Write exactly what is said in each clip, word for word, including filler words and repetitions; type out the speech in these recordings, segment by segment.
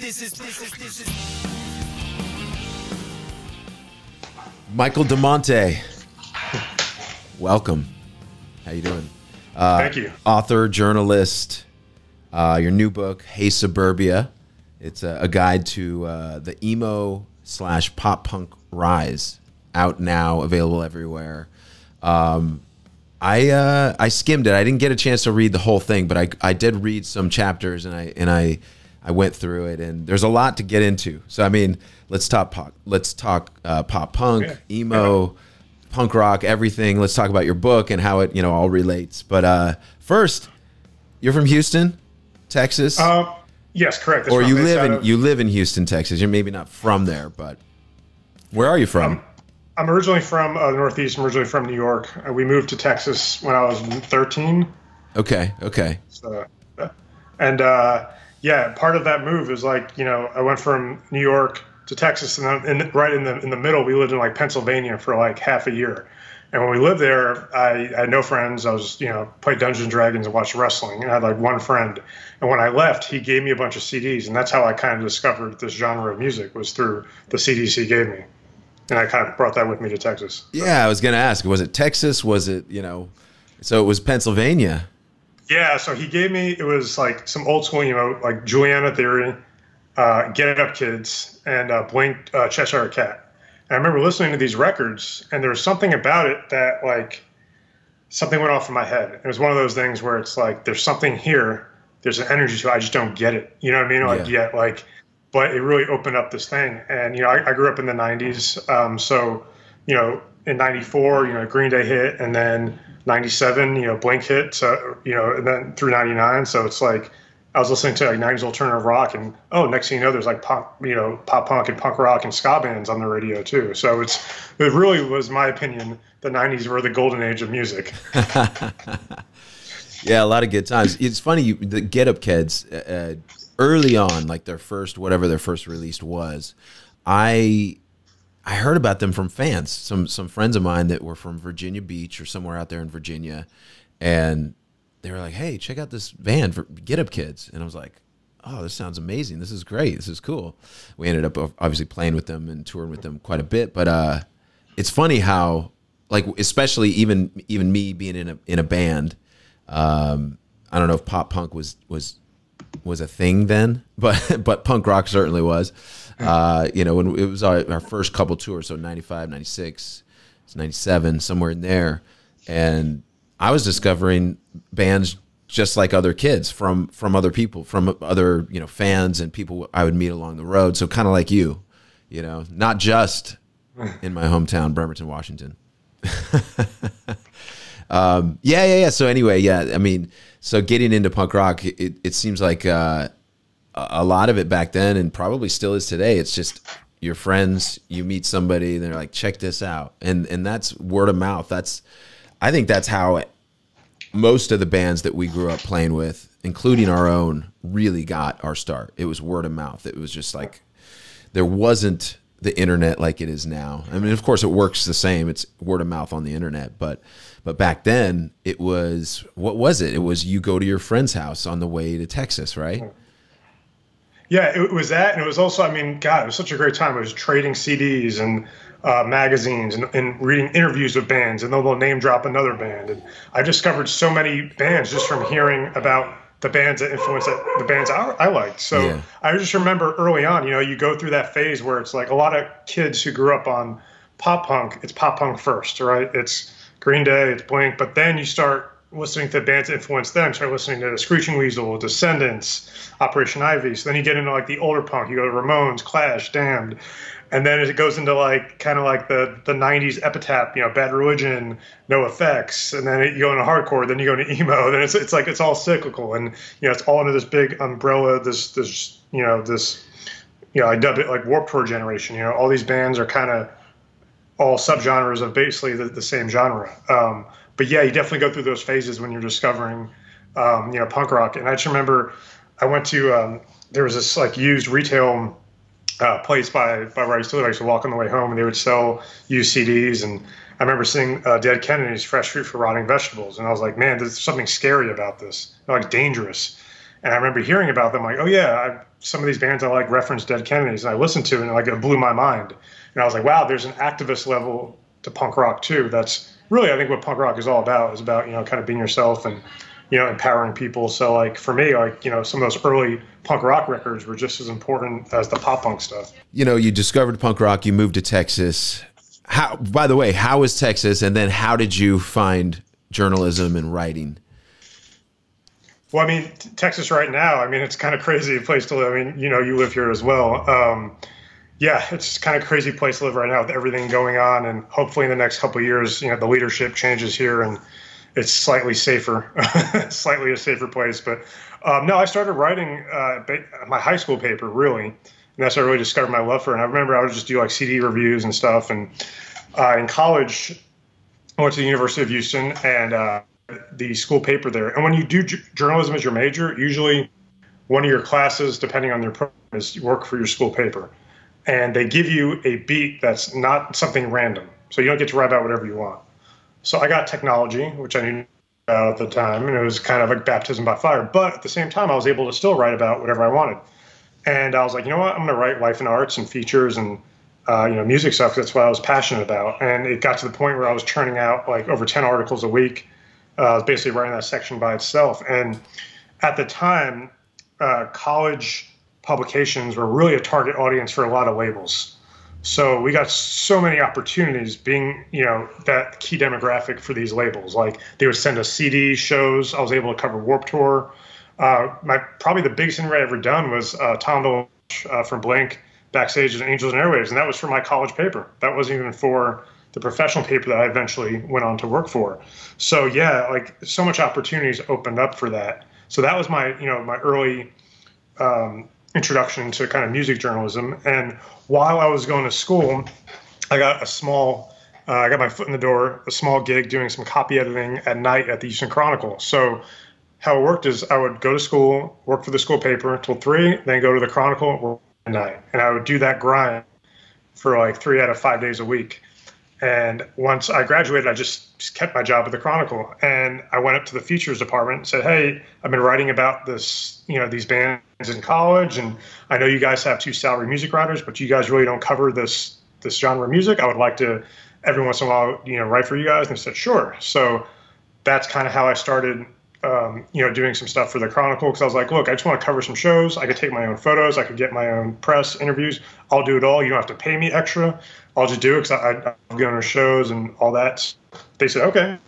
This is, this is, this is. Michael DeMonte, welcome. How you doing? Uh, Thank you. Author, journalist. Uh, your new book, Hey Suburbia, it's a, a guide to uh, the emo slash pop punk rise. Out now, available everywhere. Um, I uh, I skimmed it. I didn't get a chance to read the whole thing, but I I did read some chapters, and I and I I went through it. And there's a lot to get into. So I mean, let's talk pop. Let's talk uh, pop punk, yeah. emo, yeah. punk rock, everything. Let's talk about your book and how it you know all relates. But uh, first, you're from Houston, Texas. Uh, yes, correct. That's or you live in of... you live in Houston, Texas. You're maybe not from there, but where are you from? Um, I'm originally from uh, the Northeast. I'm originally from New York. Uh, we moved to Texas when I was thirteen. Okay. Okay. So, and uh, yeah, part of that move is like, you know, I went from New York to Texas, and then in, right in the in the middle, we lived in like Pennsylvania for like half a year. And when we lived there, I, I had no friends. I was, you know, played Dungeons and Dragons and watched wrestling, and I had like one friend. And when I left, he gave me a bunch of C Ds, and that's how I kind of discovered this genre of music, was through the C Ds he gave me. And I kind of brought that with me to Texas. Yeah, I was going to ask, was it Texas? Was it, you know, so it was Pennsylvania. Yeah, so he gave me, it was like some old school, you know, like Juliana Theory, uh, Get Up Kids, and uh, Blink uh, Cheshire Cat. And I remember listening to these records, and there was something about it that, like, something went off in my head. It was one of those things where it's like, there's something here, there's an energy to it, I just don't get it. You know what I mean? Like, yeah, yeah like... But it really opened up this thing. And, you know, I, I grew up in the nineties. Um, so, you know, in ninety-four, you know, Green Day hit, and then ninety-seven, you know, Blink hit, so, you know, and then through ninety-nine. So it's like I was listening to like nineties alternative rock, and, oh, next thing you know, there's like pop, you know, pop punk and punk rock and ska bands on the radio too. So it's, it really was, my opinion, the nineties were the golden age of music. Yeah, a lot of good times. It's funny, you, the Get Up Kids, uh, early on, like their first, whatever their first release was, I I heard about them from fans, some some friends of mine that were from Virginia Beach or somewhere out there in Virginia, and they were like, hey, check out this band, for Get Up Kids. And I was like, oh, this sounds amazing. This is great. This is cool. We ended up obviously playing with them and touring with them quite a bit, but uh, it's funny how, like, especially even even me being in a, in a band, um, I don't know if pop punk was was was a thing then, but but punk rock certainly was. Uh, you know, when it was our, our first couple tours, so ninety-five, ninety-six, it's ninety-seven, somewhere in there. And I was discovering bands just like other kids from from other people, from other, you know, fans and people I would meet along the road. So kind of like you, you know, not just in my hometown, Bremerton, Washington. Um, yeah, yeah, yeah. So anyway, yeah, I mean, so getting into punk rock, it, it seems like uh, a lot of it back then, and probably still is today, it's just your friends, you meet somebody and they're like, check this out. And, and that's word of mouth. That's, I think that's how most of the bands that we grew up playing with, including our own, really got our start. It was word of mouth. It was just like, there wasn't the internet like it is now. I mean, of course it works the same. It's word of mouth on the internet, but But back then, it was, what was it? It was you go to your friend's house on the way to Texas, right? Yeah, it was that. And it was also, I mean, God, it was such a great time. It was trading C Ds and uh, magazines and, and reading interviews with bands, and then they'll name drop another band. And I discovered so many bands just from hearing about the bands that influenced it, the bands I, I liked. So yeah. I just remember early on, you know, you go through that phase where it's like a lot of kids who grew up on pop punk, it's pop punk first, right? It's Green Day, it's Blink, but then you start listening to bands that influence them. Start listening to Screeching Weasel, Descendants, Operation Ivy. So then you get into like the older punk. You go to Ramones, Clash, Damned, and then it goes into like kind of like the the nineties epitaph. You know, Bad Religion, N O F X, and then it, you go into hardcore. Then you go into emo. Then it's it's like it's all cyclical, and you know it's all under this big umbrella. This this you know this you know I dub it like Warped Tour generation. You know, all these bands are kind of all subgenres of basically the, the same genre. Um, but yeah, you definitely go through those phases when you're discovering, um, you know, punk rock. And I just remember I went to, um, there was this like used retail uh, place by, by where I used to live. I used to walk on the way home, and they would sell used C Ds. And I remember seeing uh, Dead Kennedys, Fresh Fruit for Rotting Vegetables. And I was like, man, there's something scary about this. They're like dangerous. And I remember hearing about them, like, oh yeah, I, some of these bands I like reference Dead Kennedys, and I listened to it, and like it blew my mind. And I was like, wow, there's an activist level to punk rock too. That's really, I think, what punk rock is all about. Is about, you know, kind of being yourself and, you know, empowering people. So like for me, like, you know, some of those early punk rock records were just as important as the pop punk stuff. You know, you discovered punk rock, you moved to Texas. How, by the way, how is Texas? And then how did you find journalism and writing? Well, I mean, Texas right now, I mean, it's kind of crazy a place to live. I mean, you know, you live here as well. Um, yeah, it's kind of crazy place to live right now with everything going on. And hopefully in the next couple of years, you know, the leadership changes here and it's slightly safer, slightly a safer place. But um, no, I started writing uh, my high school paper, really. And that's how I really discovered my love for it. And I remember I would just do like C D reviews and stuff. And uh, in college, I went to the University of Houston and uh, the school paper there. And when you do j journalism as your major, usually one of your classes, depending on your program, is you work for your school paper. And they give you a beat that's not something random. So you don't get to write about whatever you want. So I got technology, which I knew about at the time. And it was kind of like baptism by fire. But at the same time, I was able to still write about whatever I wanted. And I was like, you know what, I'm going to write life and arts and features and, uh, you know, music stuff. That's what I was passionate about. And it got to the point where I was churning out like over ten articles a week. Uh, I was basically writing that section by itself. And at the time, uh, college publications were really a target audience for a lot of labels. So we got so many opportunities being, you know, that key demographic for these labels. Like they would send us C D shows. I was able to cover Warped Tour. Uh, my probably the biggest interview I ever done was uh, Tom DeLonge uh, from Blink backstage at Angels and Airwaves, and that was for my college paper. That wasn't even for the professional paper that I eventually went on to work for. So yeah, like so much opportunities opened up for that. So that was my, you know, my early um, introduction to kind of music journalism. And while I was going to school, I got a small, uh, I got my foot in the door, a small gig doing some copy editing at night at the Houston Chronicle. So how it worked is I would go to school, work for the school paper until three, then go to the Chronicle, work at night. And I would do that grind for like three out of five days a week. And once I graduated, I just kept my job at the Chronicle. And I went up to the features department and said, hey, I've been writing about this, you know, these bands in college. And I know you guys have two salary music writers, but you guys really don't cover this this genre of music. I would like to every once in a while, you know, write for you guys. And they said, sure. So that's kind of how I started Um, you know, doing some stuff for the Chronicle, because I was like, look, I just want to cover some shows. I could take my own photos. I could get my own press interviews. I'll do it all. You don't have to pay me extra. I'll just do it because I, I go to shows and all that. They said, okay.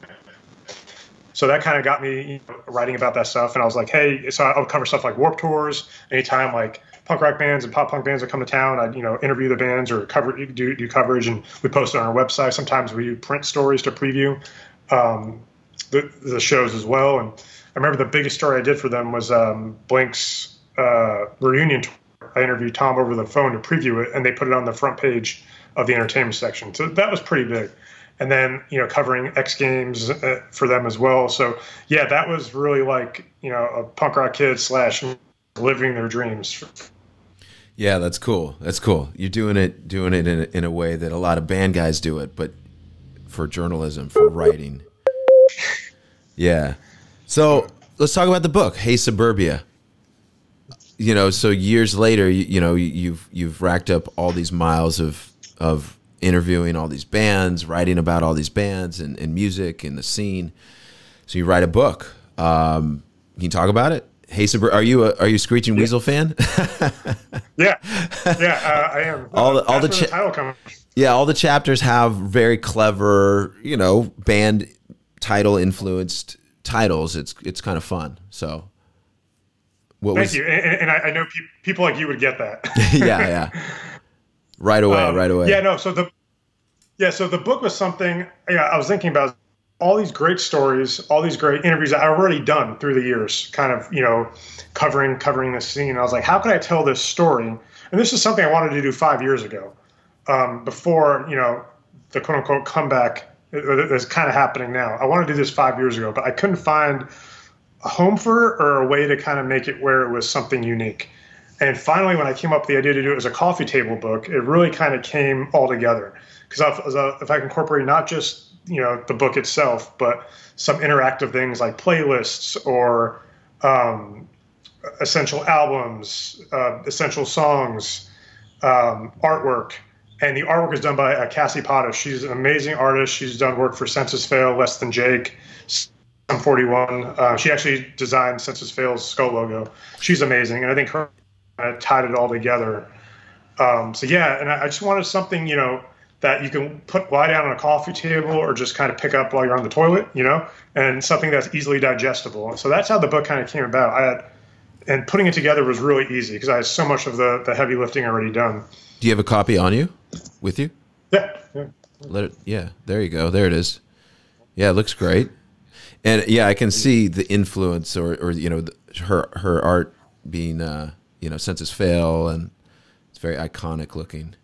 So that kind of got me, you know, writing about that stuff. And I was like, hey, so I'll cover stuff like Warped Tours. Anytime like punk rock bands and pop punk bands would come to town, I'd, you know, interview the bands or cover, do, do coverage. And we post it on our website. Sometimes we do print stories to preview Um The, the shows as well. And I remember the biggest story I did for them was um, Blink's uh, reunion tour. I interviewed Tom over the phone to preview it, and they put it on the front page of the entertainment section. So that was pretty big. And then, you know, covering X Games uh, for them as well. So yeah, that was really like, you know, a punk rock kid slash living their dreams. Yeah, that's cool. That's cool. You're doing it, doing it in a, in a way that a lot of band guys do it, but for journalism, for writing. Yeah. So let's talk about the book, Hey Suburbia. You know, so years later, you, you know, you've, you've racked up all these miles of, of interviewing all these bands, writing about all these bands and, and music and the scene. So you write a book. Um, can you talk about it? Hey Suburbia, are you a, are you a Screeching yeah. Weasel fan? yeah. Yeah, uh, I am. All the, all the, the title coming. Yeah. All the chapters have very clever, you know, band title influenced titles. It's it's kind of fun. So what thank was, you and, and I, I know pe people like you would get that. yeah yeah right away. um, right away yeah no so the yeah so the book was something yeah I was thinking about all these great stories, all these great interviews that I've already done through the years, kind of, you know, covering covering this scene. I was like, how could I tell this story? And this is something I wanted to do five years ago, um before, you know, the quote-unquote comeback that's kind of happening now. I wanted to do this five years ago, but I couldn't find a home for it or a way to kind of make it where it was something unique. And finally, when I came up with the idea to do it as a coffee table book, it really kind of came all together. Because if I can incorporate not just, you know, the book itself, but some interactive things like playlists or, um, essential albums, uh, essential songs, um, artwork. And the artwork is done by uh, Cassie Potter. She's an amazing artist. She's done work for Senses Fail, Less Than Jake, Sum forty-one. Uh, she actually designed Senses Fail's skull logo. She's amazing. And I think her kind of tied it all together. Um, so, yeah, and I, I just wanted something, you know, that you can put lie down on a coffee table or just kind of pick up while you're on the toilet, you know, and something that's easily digestible. So that's how the book kind of came about. I had, and putting it together was really easy because I had so much of the, the heavy lifting already done. Do you have a copy on you, with you? Yeah. yeah. Let it. Yeah. There you go. There it is. Yeah, it looks great. And yeah, I can see the influence, or or you know, the, her her art being uh, you know, Senses Fail, and it's very iconic looking.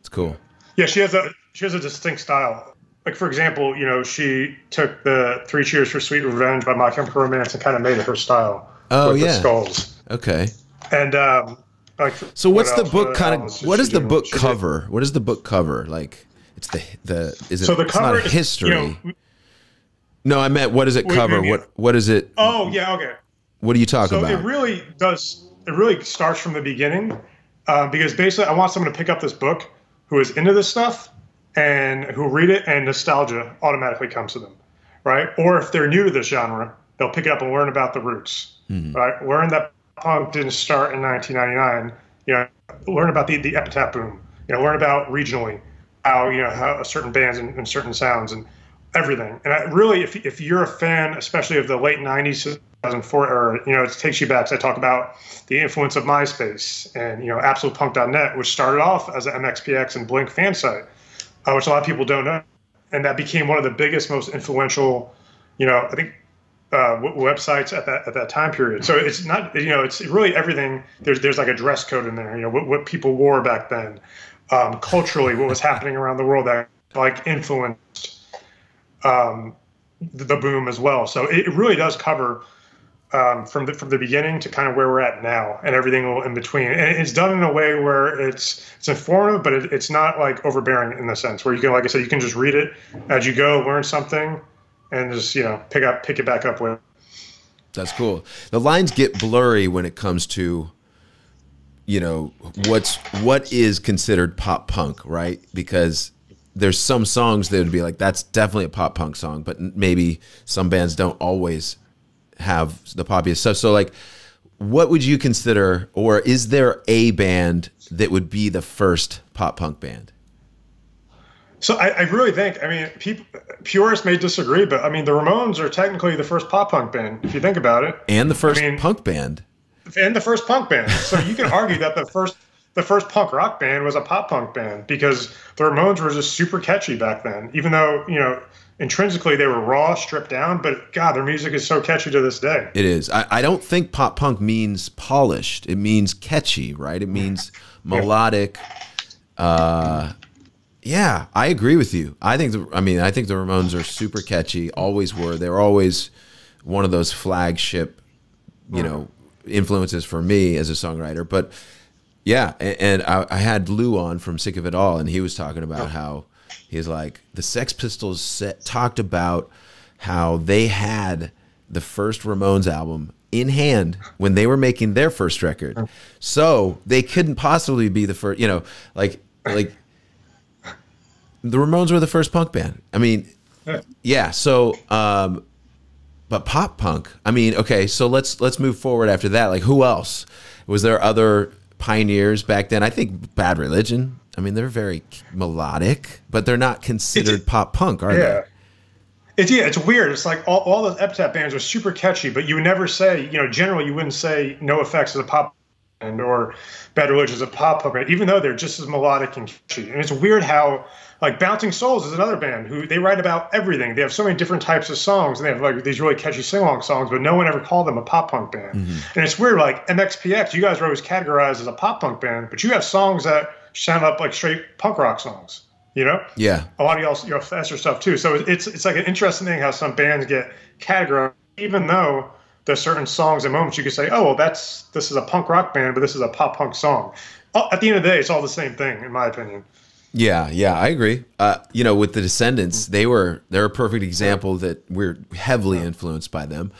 It's cool. Yeah, she has a she has a distinct style. Like, for example, you know, she took the Three Cheers for Sweet Revenge by My Chemical Romance and kind of made it her style. Oh, with yeah. The skulls. Okay. And um, like, so what's what the book kind of? What is the book cover? Did. What is the book cover like? It's the the is it? So the cover, it's not history. You know, no, I meant what does it cover? What what, what is it? Oh yeah, okay. What are you talking so about? So it really does. It really starts from the beginning, uh, because basically I want someone to pick up this book who is into this stuff and who read it, and nostalgia automatically comes to them, right? Or if they're new to this genre, they'll pick it up and learn about the roots, mm-hmm. right? Learn that punk didn't start in nineteen ninety-nine. You know, learn about the, the epitaph boom. You know, learn about regionally how you know how certain bands and, and certain sounds and everything. And I, really, if if you're a fan, especially of the late nineties, two thousand four era, you know, it takes you back. So I talk about the influence of MySpace and you know Absolute Punk dot net, which started off as an M X P X and Blink fan site, uh, which a lot of people don't know, and that became one of the biggest, most influential. You know, I think. Uh, websites at that at that time period. So it's not, you know, it's really everything. There's there's like a dress code in there. You know, what what people wore back then, um, culturally, what was happening around the world that like influenced um, the boom as well. So it really does cover um, from the from the beginning to kind of where we're at now and everything in between. And it's done in a way where it's it's informative, but it, it's not like overbearing in the sense where you can, like I said, you can just read it as you go, learn something. And just, you know, pick up, pick it back up with. That's cool. The lines get blurry when it comes to, you know, what's what is considered pop punk, right? Because there's some songs that would be like, that's definitely a pop punk song, but maybe some bands don't always have the poppiest stuff. So, like, what would you consider, or is there a band that would be the first pop punk band? So I, I really think, I mean, people, purists may disagree, but I mean, the Ramones are technically the first pop punk band, if you think about it, and the first I mean, punk band, and the first punk band. So you can argue that the first, the first punk rock band was a pop punk band because the Ramones were just super catchy back then, even though you know intrinsically they were raw, stripped down. But God, their music is so catchy to this day. It is. I, I don't think pop punk means polished. It means catchy, right? It means melodic. Uh, Yeah, I agree with you. I think, the, I mean, I think the Ramones are super catchy. Always were. They're always one of those flagship, you know, influences for me as a songwriter. But yeah, and, and I, I had Lou on from Sick of It All, and he was talking about how he's like the Sex Pistols set, talked about how they had the first Ramones album in hand when they were making their first record, so they couldn't possibly be the first. You know, like like. The Ramones were the first punk band. I mean, yeah. So, um, but pop punk. I mean, okay. So let's let's move forward after that. Like, who else? Was there other pioneers back then? I think Bad Religion. I mean, they're very melodic, but they're not considered it's, pop punk, are yeah. they? It's yeah. It's weird. It's like all all those epitaph bands are super catchy, but you would never say. You know, generally, you wouldn't say N O F X is a pop band or Bad Religion is a pop punk band, even though they're just as melodic and catchy. And it's weird how. Like Bouncing Souls is another band who they write about everything. They have so many different types of songs, and they have like these really catchy sing-along songs, but no one ever called them a pop punk band. Mm-hmm. And it's weird, like M X P X, you guys are always categorized as a pop punk band, but you have songs that sound up like straight punk rock songs. You know? Yeah. A lot of y'all, you know, faster stuff too. So it's it's like an interesting thing how some bands get categorized, even though there's certain songs and moments you could say, oh well, that's this is a punk rock band, but this is a pop punk song. At the end of the day, it's all the same thing, in my opinion. Yeah, yeah, I agree. Uh, you know, with the Descendants, they were they're a perfect example that we're heavily influenced by them,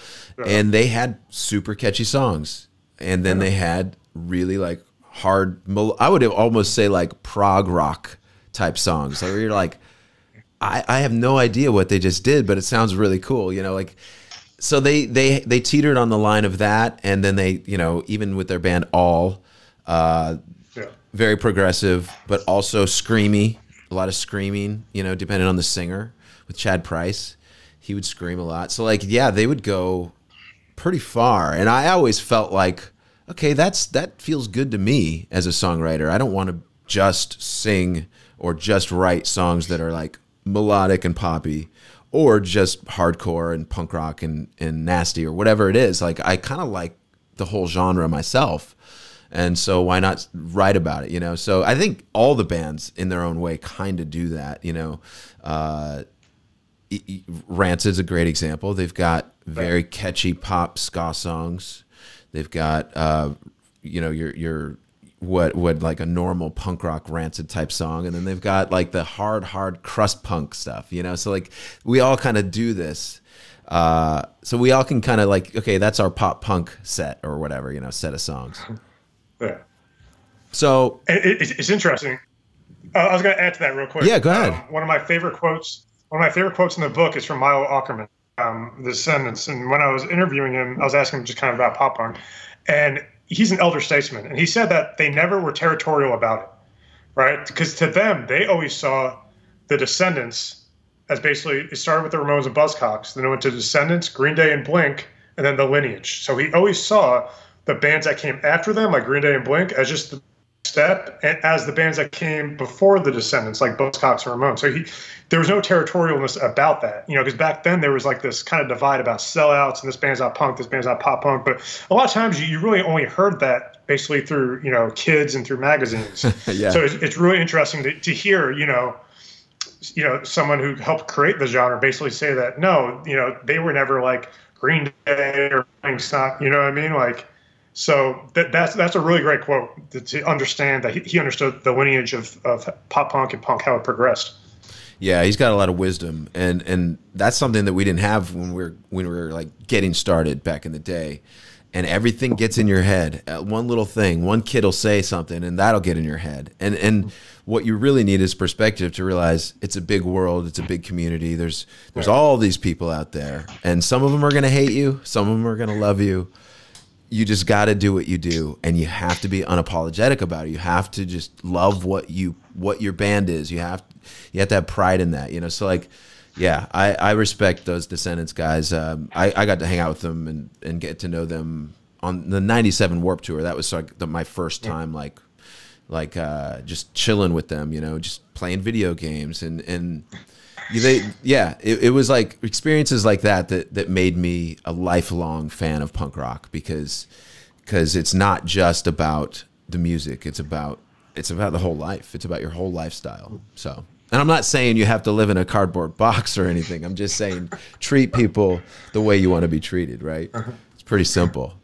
and they had super catchy songs, and then they had really like hard, I would almost say like prog rock type songs. So you're like, I I have no idea what they just did, but it sounds really cool. You know, like so they they they teetered on the line of that, and then they you know even with their band All. Uh, Very progressive, but also screamy. A lot of screaming, you know, depending on the singer. With Chad Price, he would scream a lot. So, like, yeah, they would go pretty far. And I always felt like, okay, that's that feels good to me as a songwriter. I don't want to just sing or just write songs that are, like, melodic and poppy or just hardcore and punk rock and, and nasty or whatever it is. Like, I kind of like the whole genre myself. And so why not write about it, you know? So I think all the bands in their own way kind of do that, you know? Uh, e e Rancid's a great example. They've got very catchy pop ska songs. They've got, uh, you know, your, your what would like a normal punk rock Rancid type song. And then they've got like the hard, hard crust punk stuff, you know? So like we all kind of do this. Uh, so we all can kind of like, okay, that's our pop punk set or whatever, you know, set of songs. Yeah. So it, it, it's interesting. Uh, I was going to add to that real quick. Yeah, go ahead. Um, one of my favorite quotes, one of my favorite quotes in the book is from Milo Aukerman, um, The Descendants. And when I was interviewing him, I was asking him just kind of about pop punk, and he's an elder statesman, and he said that they never were territorial about it, right? Because to them, they always saw the Descendants as basically it started with the Ramones and Buzzcocks, then it went to Descendants, Green Day, and Blink, and then the lineage. So he always saw the bands that came after them, like Green Day and Blink, as just the step, and as the bands that came before the Descendants, like Buzzcocks and Ramones. So he, there was no territorialness about that, you know, because back then there was like this kind of divide about sellouts and this band's not punk, this band's not pop punk. But a lot of times you, you really only heard that basically through, you know, kids and through magazines. Yeah. So it's, it's really interesting to, to hear, you know, you know, someone who helped create the genre basically say that, no, you know, they were never like Green Day or Blink's not, you know what I mean? Like, so that, that's that's a really great quote to, to understand that he, he understood the lineage of, of pop punk and punk, how it progressed. Yeah, he's got a lot of wisdom, and and that's something that we didn't have when we were when we were like getting started back in the day. And everything gets in your head. One little thing, one kid will say something, and that'll get in your head. And and what you really need is perspective to realize it's a big world, it's a big community. There's there's all these people out there, and some of them are gonna hate you, some of them are gonna love you. You just got to do what you do, and you have to be unapologetic about it. You have to just love what you, what your band is. You have, you have to have pride in that, you know? So like, yeah, I, I respect those Descendants guys. Um, I, I got to hang out with them and, and get to know them on the ninety-seven Warped Tour. That was like the, my first time, like, like, uh, just chilling with them, you know, just playing video games and, and, They, yeah, it, it was like experiences like that, that that made me a lifelong fan of punk rock, because because it's not just about the music, it's about it's about the whole life, it's about your whole lifestyle. So, and I'm not saying you have to live in a cardboard box or anything. I'm just saying treat people the way you want to be treated, right? It's pretty simple.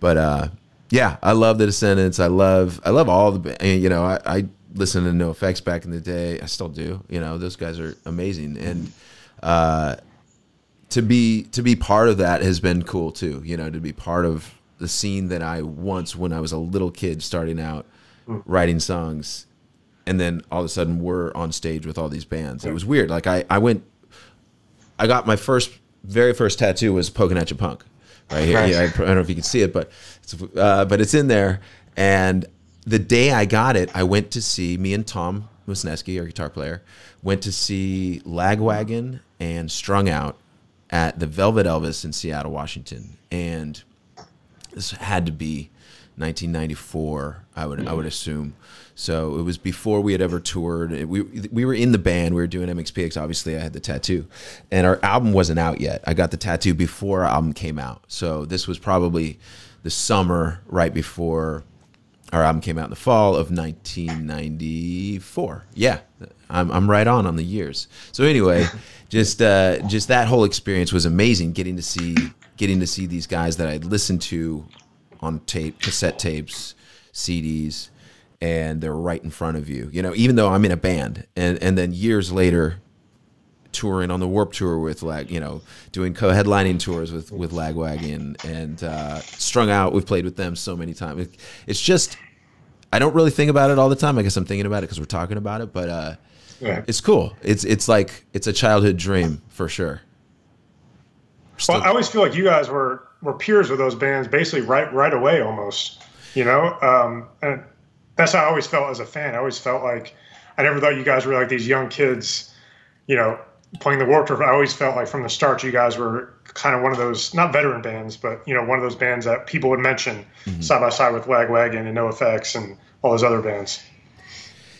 But uh, yeah, I love the Descendants. I love I love all the you know I. I listen to N O F X back in the day. I still do. You know, those guys are amazing, and uh, to be to be part of that has been cool too. You know, to be part of the scene that I once, when I was a little kid starting out, writing songs, and then all of a sudden we're on stage with all these bands. It was weird. Like I, I went, I got my first, very first tattoo was Poking at Your Punk, right here. Yeah, I, I don't know if you can see it, but it's, uh, but it's in there. And the day I got it, I went to see, me and Tom Wisniewski, our guitar player, went to see Lagwagon and Strung Out at the Velvet Elvis in Seattle, Washington. And this had to be nineteen ninety-four, I would I would assume. So it was before we had ever toured. We, we were in the band. We were doing M X P X. Obviously, I had the tattoo. And our album wasn't out yet. I got the tattoo before our album came out. So this was probably the summer right before our album came out in the fall of nineteen ninety-four. Yeah, I'm, I'm right on on the years. So anyway, just uh, just that whole experience was amazing. Getting to see getting to see these guys that I'd listened to on tape, cassette tapes, C Ds, and they're right in front of you, you know, even though I'm in a band. And, and then years later, touring on the Warped Tour with, like, you know, doing co-headlining tours with, with Lagwagon and uh, Strung Out. We've played with them so many times. It, it's just, I don't really think about it all the time. I guess I'm thinking about it because we're talking about it, but uh, yeah. It's cool. It's, it's like, it's a childhood dream for sure. Well, I always feel like you guys were, were peers with those bands basically right, right away almost, you know? Um, and that's how I always felt as a fan. I always felt like, I never thought you guys were like these young kids, you know, playing the Warped Tour. I always felt like from the start, you guys were kind of one of those, not veteran bands, but, you know, one of those bands that people would mention mm-hmm. side by side with Lagwagon and N O F X and all those other bands.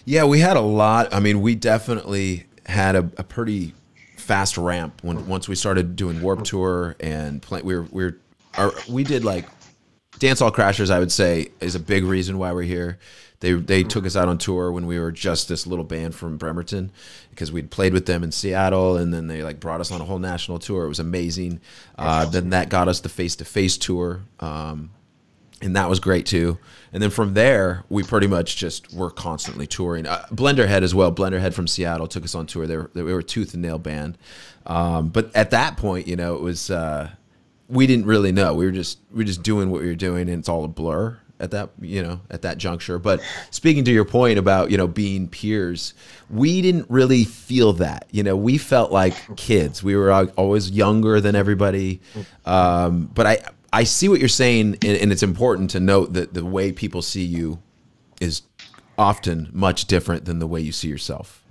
Yeah, we had a lot. I mean, we definitely had a, a pretty fast ramp when once we started doing Warped Tour and play, we were, we were, our, we did like Dance Hall Crashers, I would say, is a big reason why we're here. They, they took us out on tour when we were just this little band from Bremerton because we'd played with them in Seattle, and then they like brought us on a whole national tour. It was amazing. Uh, then that got us the face-to-face tour, um, and that was great too. And then from there, we pretty much just were constantly touring. Uh, Blenderhead as well. Blenderhead from Seattle took us on tour. They were, they were a tooth and nail band. Um, but at that point, you know, it was uh, we didn't really know. We were just we were just doing what we were doing, and it's all a blur at that, you know, at that juncture. But speaking to your point about, you know, being peers, we didn't really feel that, you know, we felt like kids. We were always younger than everybody. Um, but I, I see what you're saying. And, and it's important to note that the way people see you is often much different than the way you see yourself.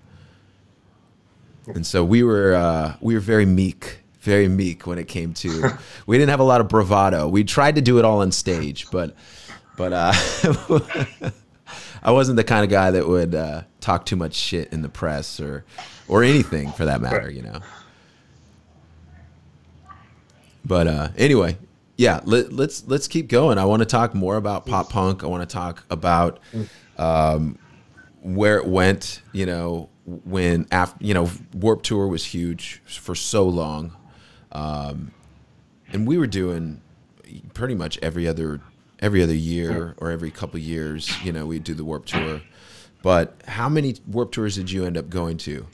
And so we were, uh, we were very meek, very meek when it came to, we didn't have a lot of bravado. We tried to do it all on stage, but But uh, I wasn't the kind of guy that would uh, talk too much shit in the press or, or anything for that matter, you know. But uh, anyway, yeah, let, let's let's keep going. I want to talk more about pop punk. I want to talk about um, where it went. You know, when after you know, Warped Tour was huge for so long, um, and we were doing pretty much every other. every other year or every couple years, you know, we do the Warped Tour. But how many Warped Tours did you end up going to?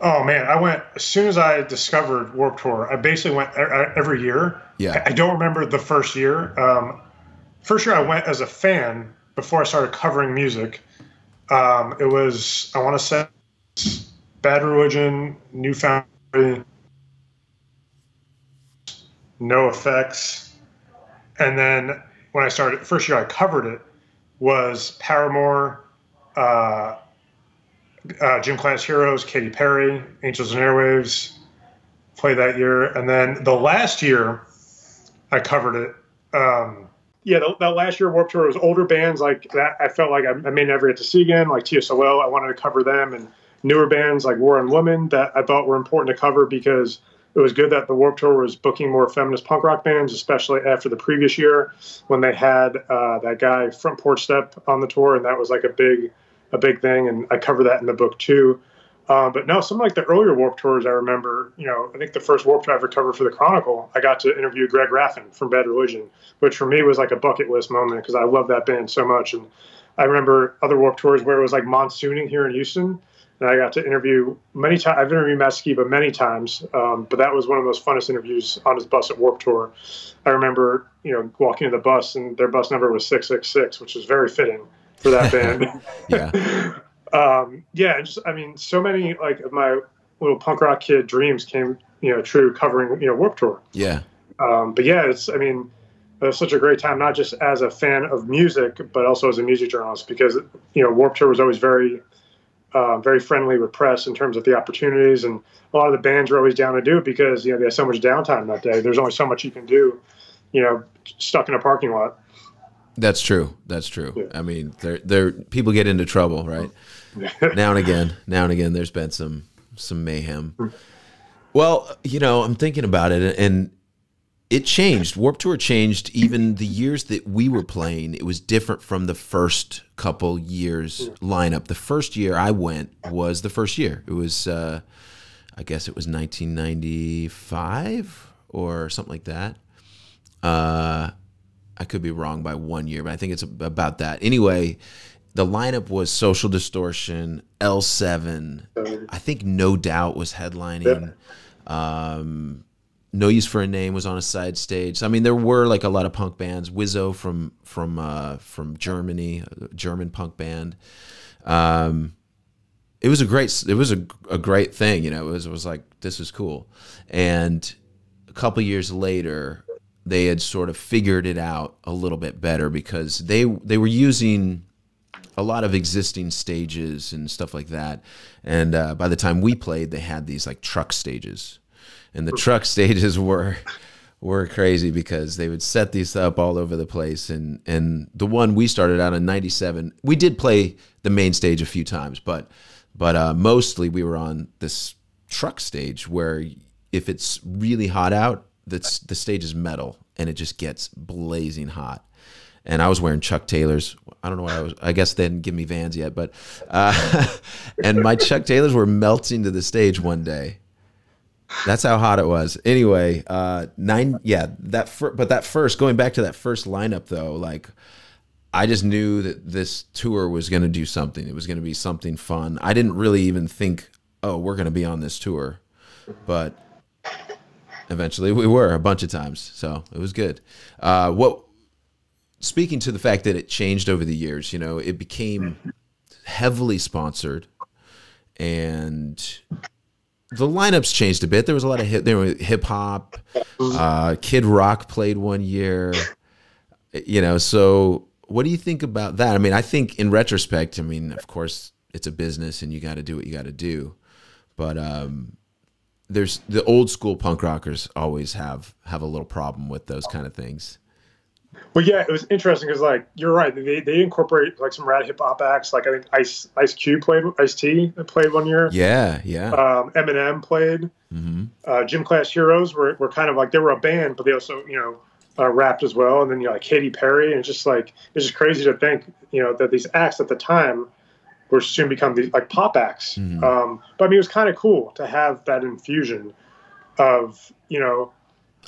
Oh man, I went, as soon as I discovered Warped Tour, I basically went every year. Yeah. I don't remember the first year. Um, first year I went as a fan before I started covering music. Um, it was, I want to say, Bad Religion, New Found Glory, N O F X, and then when I started, first year I covered it was Paramore, uh, uh, Gym Class Heroes, Katy Perry, Angels and Airwaves, played that year. And then the last year I covered it, um, yeah, the, that last year Warped Tour was older bands like that. I felt like I, I may never get to see again, like T S O L. I wanted to cover them, and newer bands like War and Woman that I thought were important to cover because it was good that the Warped Tour was booking more feminist punk rock bands, especially after the previous year when they had uh, that guy Front Porch Step on the tour, and that was like a big, a big thing. And I cover that in the book too. Uh, but no, some like the earlier Warped Tours, I remember. You know, I think the first Warped Tour I ever covered for the Chronicle, I got to interview Greg Raffin from Bad Religion, which for me was like a bucket list moment because I love that band so much. And I remember other Warped Tours where it was like monsooning here in Houston. And I got to interview many times. I've interviewed Matt Skiba many times, um, but that was one of the most funnest interviews on his bus at Warped Tour. I remember, you know, walking to the bus, and their bus number was six six six, which was very fitting for that band. Yeah, um, yeah. Just, I mean, so many like of my little punk rock kid dreams came, you know, true covering, you know, Warped Tour. Yeah. Um, but yeah, it's. I mean, it was such a great time, not just as a fan of music, but also as a music journalist, because you know, Warped Tour was always very. Uh, very friendly with press in terms of the opportunities, and a lot of the bands were always down to do it because you know they had so much downtime that day. There's only so much you can do, you know, stuck in a parking lot. That's true. That's true. Yeah. I mean, they're, they're, people get into trouble, right? Now and again, now and again, there's been some some mayhem. Well, you know, I'm thinking about it, and it changed. Warped Tour changed even the years that we were playing. It was different from the first couple years lineup. The first year I went was the first year. It was, uh, I guess it was nineteen ninety-five or something like that. Uh, I could be wrong by one year, but I think it's about that. Anyway, the lineup was Social Distortion, L seven, I think No Doubt was headlining. Yeah. Um, No Use for a Name was on a side stage. So, I mean, there were like a lot of punk bands. Wizzo from from uh, from Germany, a German punk band. Um, it was a great it was a, a great thing, you know. It was it was like, this is cool. And a couple years later, they had sort of figured it out a little bit better, because they they were using a lot of existing stages and stuff like that. And uh, by the time we played, they had these like truck stages. And the truck stages were were crazy, because they would set these up all over the place. And, and the one we started out in ninety-seven, we did play the main stage a few times, but but uh, mostly we were on this truck stage where if it's really hot out, that's, the stage is metal and it just gets blazing hot. And I was wearing Chuck Taylors. I don't know why I was. I guess they didn't give me Vans yet, but uh, and my Chuck Taylors were melting to the stage one day. That's how hot it was. Anyway, uh, nine, yeah, that, fir but that first, going back to that first lineup though, like, I just knew that this tour was going to do something. It was going to be something fun. I didn't really even think, oh, we're going to be on this tour, but eventually we were a bunch of times. So it was good. Uh, what, speaking to the fact that it changed over the years, you know, it became heavily sponsored, and the lineups changed a bit. There was a lot of hip, there were hip hop, uh, Kid Rock played one year, you know. So what do you think about that? I mean, I think in retrospect, I mean, of course it's a business and you got to do what you got to do, but um, there's the old school punk rockers always have have a little problem with those kind of things. Well, yeah, it was interesting because, like, you're right. They they incorporate like some rad hip hop acts. Like I think Ice Ice Cube played, Ice T played one year. Yeah, yeah. Um, Eminem played. Mm-hmm. uh, Gym Class Heroes were were kind of like, they were a band, but they also, you know, uh, rapped as well. And then you know, like Katy Perry, and it's just like, it's just crazy to think, you know, that these acts at the time were soon become these like pop acts. Mm-hmm. Um, but I mean, it was kind of cool to have that infusion of, you know.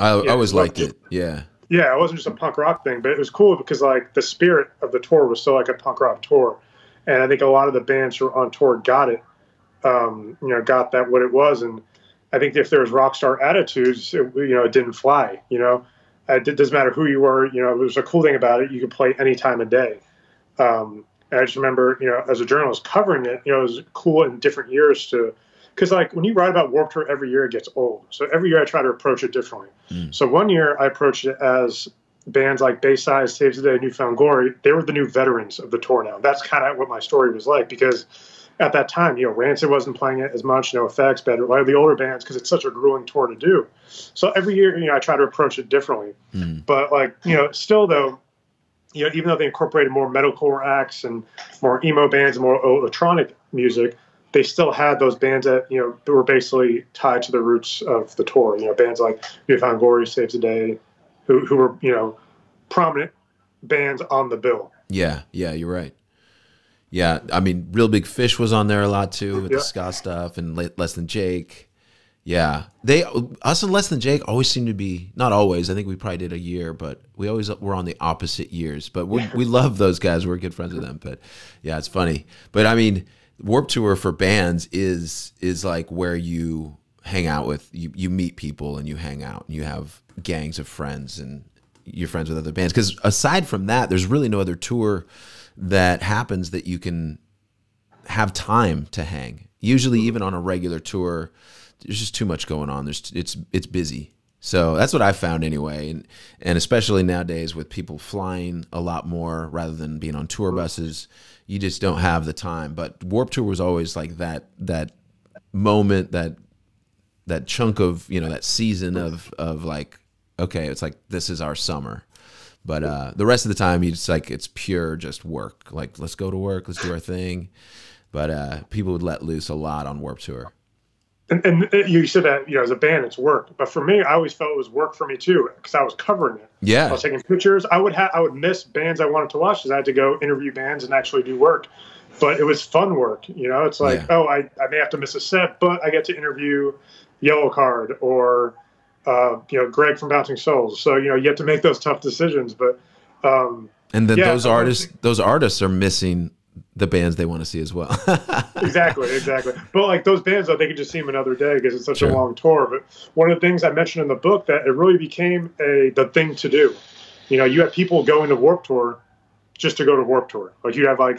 I, you I know, always liked it. Yeah. Yeah, it wasn't just a punk rock thing, but it was cool because, like, the spirit of the tour was still like a punk rock tour. And I think a lot of the bands who were on tour got it, um, you know, got that what it was. And I think if there was rock star attitudes, it, you know, it didn't fly, you know. It doesn't matter who you were, you know, it was a cool thing about it. You could play any time of day. Um, and I just remember, you know, as a journalist covering it, you know, it was cool in different years to – because, like, when you write about Warped Tour every year, it gets old. So every year I try to approach it differently. Mm. So one year I approached it as bands like Bayside, Saves the Day, New Found Glory. They were the new veterans of the tour now. That's kind of what my story was like, because at that time, you know, Rancid wasn't playing it as much, N O F X, Bad Religion, the older bands, because it's such a grueling tour to do. So every year, you know, I try to approach it differently. Mm. But, like, you know, still, though, you know, even though they incorporated more metalcore acts and more emo bands and more electronic music, they still had those bands that, you know, that were basically tied to the roots of the tour. You know, bands like New Found Glory, Saves the Day, who, who were, you know, prominent bands on the bill. Yeah, yeah, you're right. Yeah, I mean, Real Big Fish was on there a lot too, with yeah. the ska stuff, and Less Than Jake. Yeah, they us and Less Than Jake always seem to be, not always, I think we probably did a year, but we always were on the opposite years. But we we love those guys. We're good friends with them. But yeah, it's funny. But I mean, Warped Tour for bands is is like where you hang out with, you, you meet people and you hang out and you have gangs of friends and you're friends with other bands. Because aside from that, there's really no other tour that happens that you can have time to hang. Usually even on a regular tour, there's just too much going on. There's it's it's busy. So that's what I found anyway. And, and especially nowadays with people flying a lot more rather than being on tour buses, you just don't have the time. But Warped Tour was always like that, that moment, that, that chunk of, you know, that season of, of like, okay, it's like, this is our summer. But uh, the rest of the time, you just like, it's pure just work. Like, let's go to work, let's do our thing. But uh, people would let loose a lot on Warped Tour. And, and you said that, you know, as a band, it's work. But for me, I always felt it was work for me, too, because I was covering it. Yeah. I was taking pictures. I would, ha I would miss bands I wanted to watch because I had to go interview bands and actually do work. But it was fun work. You know, it's like, yeah. oh, I, I may have to miss a set, but I get to interview Yellow Card or, uh, you know, Greg from Bouncing Souls. So, you know, you have to make those tough decisions. But um, And then yeah, those, artists, those artists are missing the bands they want to see as well. Exactly, exactly. But like those bands, though, they could just see them another day because it's such sure. a long tour. But one of the things I mentioned in the book that it really became a the thing to do. You know, you have people going to Warped Tour just to go to Warped Tour. Like you have like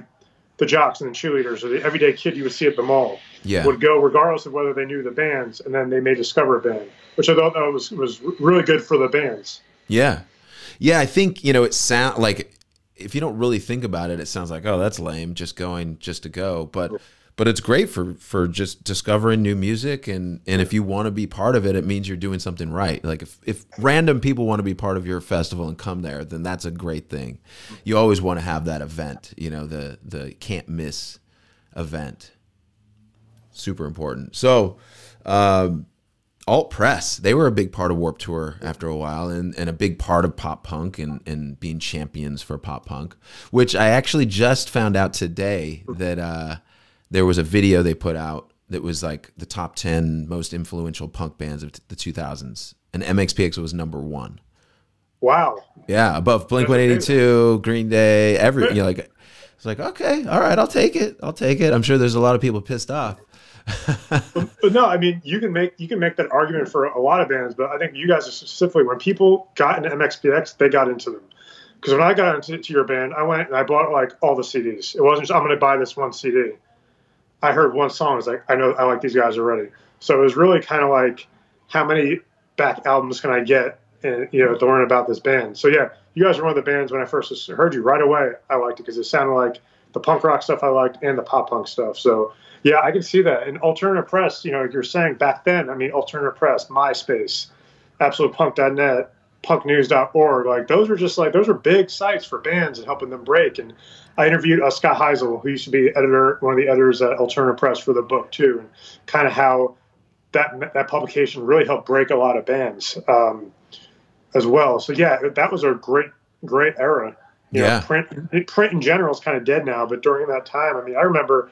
the jocks and the cheerleaders or the everyday kid you would see at the mall yeah. would go regardless of whether they knew the bands, and then they may discover a band, which I thought that was was really good for the bands. Yeah. Yeah, I think, you know, it sound like if you don't really think about it, it sounds like, oh, that's lame, just going just to go. But but it's great for for just discovering new music, and and if you want to be part of it, it means you're doing something right. Like if if random people want to be part of your festival and come there, then that's a great thing. You always want to have that event, you know, the the can't miss event. Super important. So, um Alt Press, they were a big part of Warped Tour after a while, and, and a big part of pop punk and, and being champions for pop punk, which I actually just found out today that uh, there was a video they put out that was like the top ten most influential punk bands of the two thousands, and M X P X was number one. Wow. Yeah, above Blink one eighty-two, Green Day, every, you know, like, it's like, okay, all right, I'll take it, I'll take it. I'm sure there's a lot of people pissed off. but, but no, I mean, you can make you can make that argument for a lot of bands, but I think you guys are specifically, when people got into M X P X, they got into them. Because when I got into to your band, I went and I bought like all the C Ds. It wasn't just I'm going to buy this one C D. I heard one song, it's like I know I like these guys already. So it was really kind of like how many back albums can I get, and you know, to learn about this band. So yeah, you guys were one of the bands when I first heard you. Right away, I liked it because it sounded like the punk rock stuff I liked and the pop punk stuff. So. Yeah, I can see that. And Alternative Press, you know, you're saying back then, I mean, Alternative Press, MySpace, Absolute Punk dot net, Punk News dot org, like those were just like, those were big sites for bands and helping them break. And I interviewed uh, Scott Heisel, who used to be editor, one of the editors at Alternative Press for the book too, and kind of how that, that publication really helped break a lot of bands um, as well. So yeah, that was a great, great era. You yeah. know, print, print in general is kind of dead now, but during that time, I mean, I remember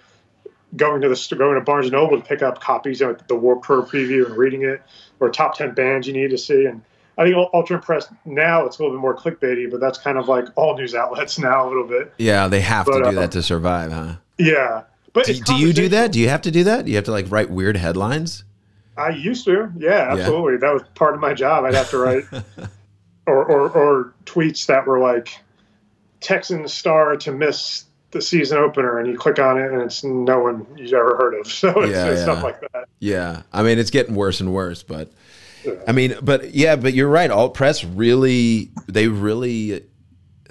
going to the going to Barnes and Noble to pick up copies of the Warped Tour preview and reading it, or top ten bands you need to see. And I think Alternative Press now, it's a little bit more clickbaity, but that's kind of like all news outlets now a little bit. Yeah, they have but, to do um, that to survive, huh? Yeah, but do, do you do that? Do you have to do that? Do you have to like write weird headlines? I used to. Yeah, absolutely. Yeah. That was part of my job. I'd have to write or, or or tweets that were like Texans star to miss the season opener, and you click on it and it's no one you've ever heard of. So it's, yeah, it's yeah. stuff like that. Yeah. I mean, it's getting worse and worse, but yeah. I mean, but yeah, but you're right. Alt Press really, they really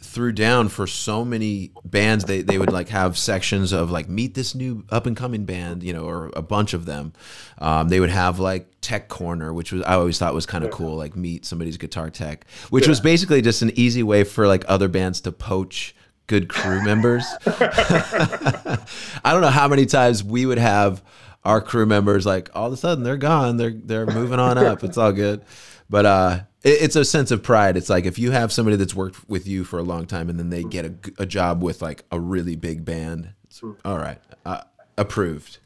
threw down for so many bands. They, they would like have sections of like, meet this new up and coming band, you know, or a bunch of them. Um, they would have like tech corner, which was, I always thought was kind of yeah. cool. Like meet somebody's guitar tech, which yeah. was basically just an easy way for like other bands to poach good crew members. I don't know how many times we would have our crew members like all of a sudden they're gone, they're they're moving on up. It's all good, but uh, it, it's a sense of pride. It's like if you have somebody that's worked with you for a long time and then they get a, a job with like a really big band, it's all right, uh, approved.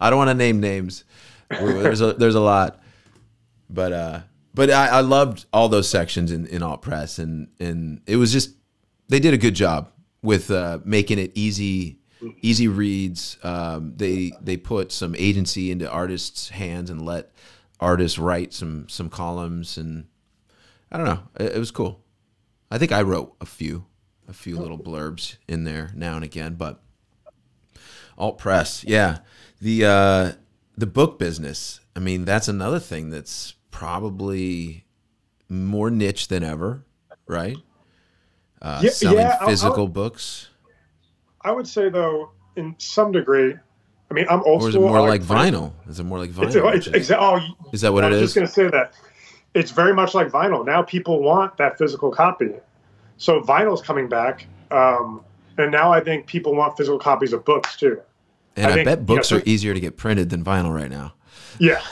I don't want to name names. There's a, there's a lot, but uh, but I, I loved all those sections in in Alt Press, and and it was just. They did a good job with uh, making it easy, easy reads. Um, they they put some agency into artists' hands and let artists write some some columns, and I don't know, it, it was cool. I think I wrote a few, a few little blurbs in there now and again. But Alt Press, yeah, the uh, the book business. I mean, that's another thing that's probably more niche than ever, right? Uh, yeah, selling yeah, physical I, I would, books. I would say though, in some degree, I mean, I'm old school. Or is it more like, like vinyl? Is it more like vinyl? It's, it's, is, oh, is that what it is? I was just going to say that it's very much like vinyl. Now people want that physical copy, so vinyl's coming back, um, and now I think people want physical copies of books too. And I, I think, bet books you know, are easier to get printed than vinyl right now. Yeah,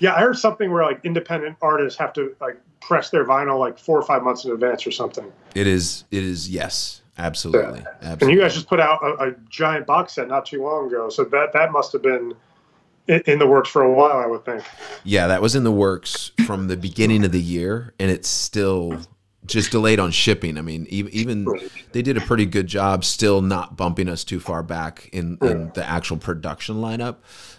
yeah. I heard something where like independent artists have to like press their vinyl like four or five months in advance or something. It is, it is, yes, absolutely, yeah. absolutely. And you guys just put out a, a giant box set not too long ago, so that that must have been in, in the works for a while, I would think. Yeah, that was in the works from the beginning of the year, and it's still just delayed on shipping. I mean, even, even they did a pretty good job still not bumping us too far back in, in the actual production lineup.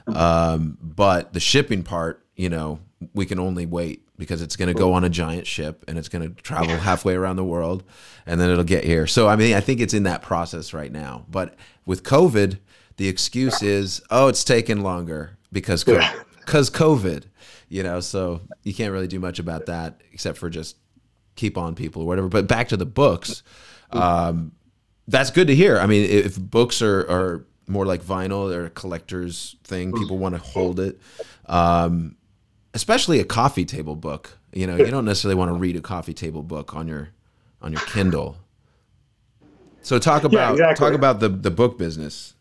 Um, but the shipping part, you know, we can only wait because it's going to go on a giant ship and it's going to travel halfway around the world and then it'll get here. So, I mean, I think it's in that process right now. But with COVID, the excuse is, oh, it's taking longer because COVID, because COVID, you know, so you can't really do much about that except for just keep on people or whatever. But back to the books, um, that's good to hear. I mean, if books are, are more like vinyl, they're a collector's thing, people want to hold it. Um, especially a coffee table book, you know, you don't necessarily want to read a coffee table book on your, on your Kindle. So talk about, yeah, exactly. talk about the, the book business.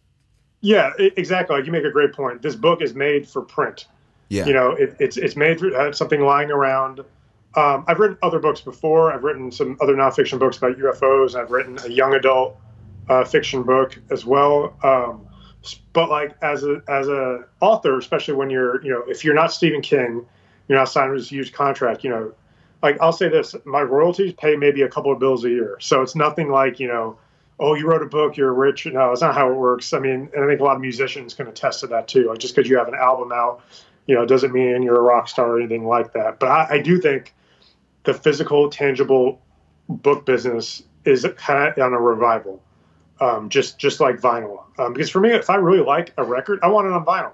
Yeah, exactly. Like you make a great point. This book is made for print. Yeah. You know, it, it's, it's made for uh, something lying around. Um, I've written other books before. I've written some other nonfiction books about U F Os. I've written a young adult uh, fiction book as well. Um, but like as a as a author, especially when you're, you know, if you're not Stephen King, you're not signing this huge contract. You know, like I'll say this: my royalties pay maybe a couple of bills a year, so it's nothing like, you know, oh, you wrote a book, you're rich. No, it's not how it works. I mean, and I think a lot of musicians can attest to that too. Like just because you have an album out, you know, doesn't mean you're a rock star or anything like that. But I, I do think the physical, tangible book business is kind of on a revival, um, just just like vinyl. Um, because for me, if I really like a record, I want it on vinyl.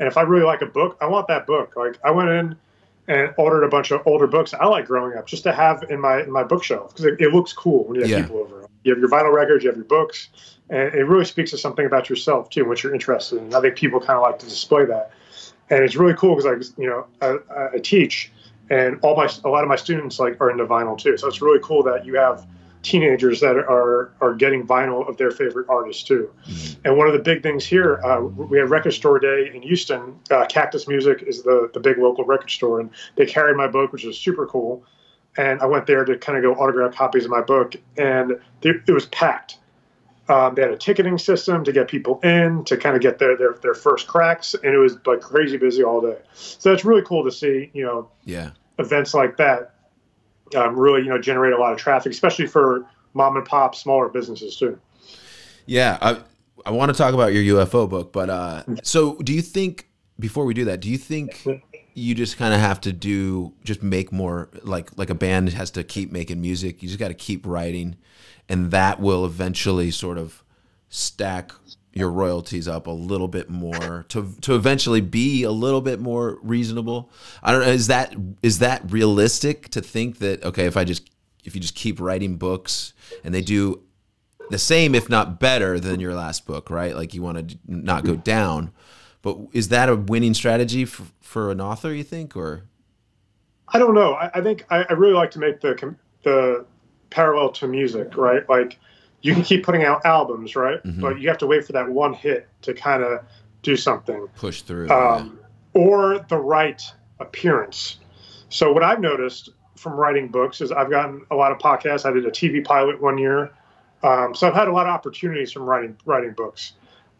And if I really like a book, I want that book. Like I went in and ordered a bunch of older books I like growing up just to have in my in my bookshelf because it, it looks cool when you have yeah. people over. You have your vinyl records, you have your books, and it really speaks to something about yourself too, what you're interested in. I think people kind of like to display that, and it's really cool because I, you know, I, I teach. And all my a lot of my students like are into vinyl too, so it's really cool that you have teenagers that are are getting vinyl of their favorite artists too. And one of the big things here, uh, we had Record Store Day in Houston. Uh, Cactus Music is the the big local record store, and they carried my book, which was super cool. And I went there to kind of go autograph copies of my book, and they, it was packed. Um, they had a ticketing system to get people in to kind of get their, their their first cracks, and it was like crazy busy all day. So that's really cool to see. You know, yeah. Events like that um, really, you know, generate a lot of traffic, especially for mom and pop, smaller businesses too. Yeah, I, I want to talk about your U F O book, but uh, so do you think before we do that, do you think you just kind of have to do just make more like like a band has to keep making music? You just got to keep writing, and that will eventually sort of stack your royalties up a little bit more to to eventually be a little bit more reasonable. I don't know, is that is that realistic to think that, okay, if I just if you just keep writing books and they do the same if not better than your last book, right? Like you want to not go down. But is that a winning strategy for, for an author, you think, or? I don't know. I, I think I, I really like to make the the parallel to music, right? Like you can keep putting out albums, right? Mm-hmm. But you have to wait for that one hit to kind of do something. Push through. Um, yeah. Or the right appearance. So what I've noticed from writing books is I've gotten a lot of podcasts. I did a T V pilot one year. Um, so I've had a lot of opportunities from writing, writing books.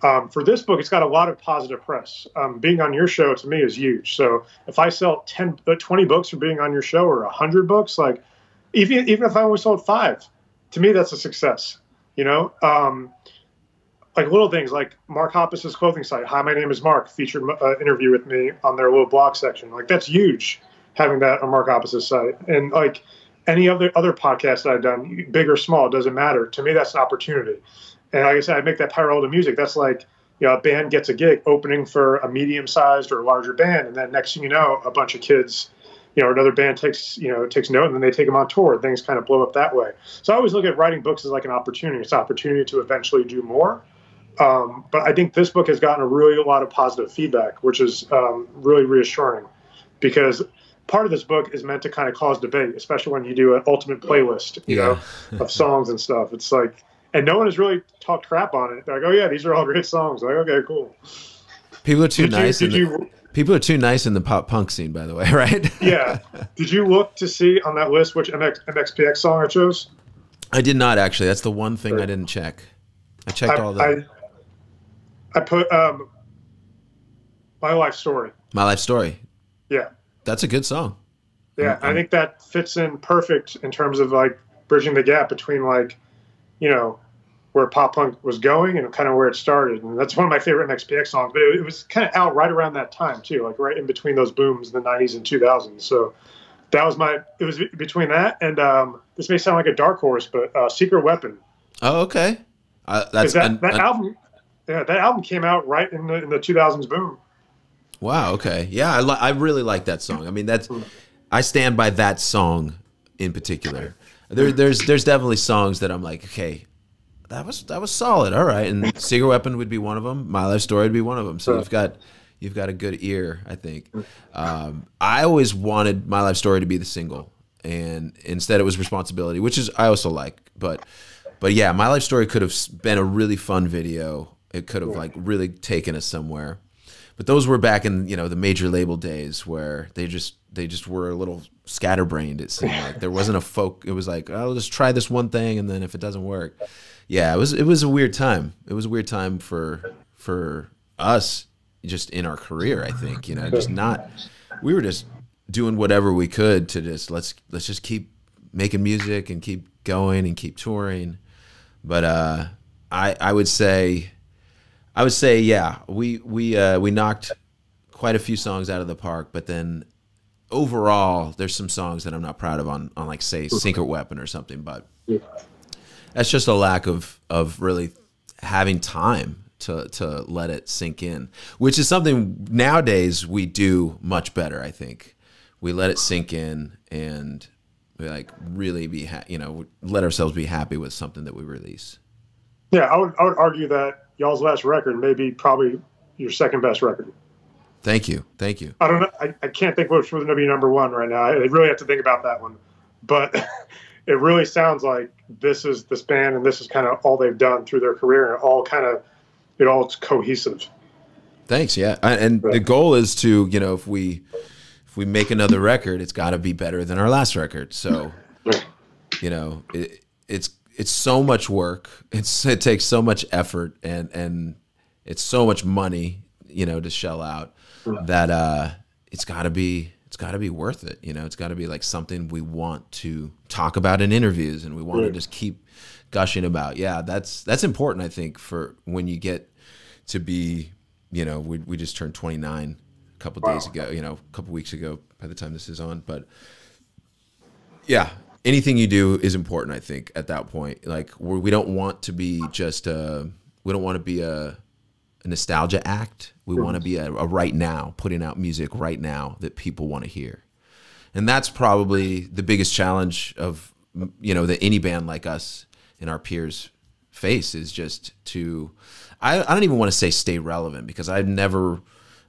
Um, for this book, it's got a lot of positive press. Um, being on your show to me is huge. So if I sell ten, twenty books for being on your show or one hundred books, like even, even if I only sold five, to me, that's a success. You know, um, like little things like Mark Hoppus's clothing site, Hi, My Name is Mark, featured uh, interview with me on their little blog section. Like that's huge having that on Mark Hoppus's site. And like any other, other podcast that I've done, big or small, doesn't matter. To me, that's an opportunity. And like I said, I make that parallel to music. That's like, you know, a band gets a gig opening for a medium-sized or larger band. And then next thing you know, a bunch of kids, you know, another band takes, you know, takes note, and then they take them on tour. Things kind of blow up that way. So I always look at writing books as like an opportunity. It's an opportunity to eventually do more. Um, but I think this book has gotten a really a lot of positive feedback, which is um, really reassuring, because part of this book is meant to kind of cause debate, especially when you do an ultimate playlist, you yeah. know, of songs and stuff. It's like, and no one has really talked crap on it. They're like, oh yeah, these are all great songs. I'm like, okay, cool. People are too did nice. You, did you, People are too nice in the pop punk scene, by the way, right? Yeah. Did you look to see on that list which M X, M X P X song I chose? I did not, actually. That's the one thing sure. I didn't check. I checked I, all that. I, I put um, My Life Story. My Life Story. Yeah. That's a good song. Yeah, I think that fits in perfect in terms of like bridging the gap between like, you know, where pop punk was going and kind of where it started. And that's one of my favorite M X P X songs, but it, it was kind of out right around that time too, like right in between those booms in the nineties and two thousands. So that was my, it was between that and um, this may sound like a dark horse, but uh, Secret Weapon. Oh, okay. Uh, that's that, an, that an... album. Yeah, that album came out right in the, in the two thousands boom. Wow. Okay. Yeah, I li I really like that song. I mean, that's, I stand by that song in particular. There, there's there's definitely songs that I'm like, okay, that was that was solid. All right, and Secret Weapon would be one of them. My Life Story would be one of them. So you've got you've got a good ear, I think. Um, I always wanted My Life Story to be the single, and instead it was Responsibility, which is I also like. But but yeah, My Life Story could have been a really fun video. It could have like really taken us somewhere. But those were back in, you know, the major label days where they just they just were a little scatterbrained, it seemed like. There wasn't a folk, it was like, I'll just try this one thing and then if it doesn't work. Yeah, it was it was a weird time. It was a weird time for for us just in our career, I think, you know, just not we were just doing whatever we could to just let's let's just keep making music and keep going and keep touring. But uh I I would say I would say, yeah, we we uh, we knocked quite a few songs out of the park, but then overall, there's some songs that I'm not proud of on, on like say Secret Weapon or something, but that's just a lack of of really having time to to let it sink in, which is something nowadays we do much better. I think we let it sink in and we like really be ha you know let ourselves be happy with something that we release. Yeah, I would I would argue that y'all's last record may be probably your second best record. Thank you. Thank you. I don't know. I, I can't think which was going to be number one right now. I really have to think about that one. But it really sounds like this is this band and this is kind of all they've done through their career. And it all kind of, it all is cohesive. Thanks. Yeah. And right. The goal is to, you know, if we, if we make another record, it's got to be better than our last record. So, right. you know, it, it's, It's so much work. It's it takes so much effort and and it's so much money, you know, to shell out that uh, it's got to be it's got to be worth it. You know, it's got to be like something we want to talk about in interviews and we want to just keep gushing about. Yeah, that's that's important. I think for when you get to be, you know, we we just turned twenty-nine a couple wow. days ago. You know, a couple weeks ago. By the time this is on, but yeah. Anything you do is important, I think, at that point. Like, we're, we don't want to be just a, we don't want to be a, a nostalgia act. We want to be a, a right now, putting out music right now that people want to hear. And that's probably the biggest challenge of, you know, that any band like us and our peers face is just to, I, I don't even want to say stay relevant because I've never...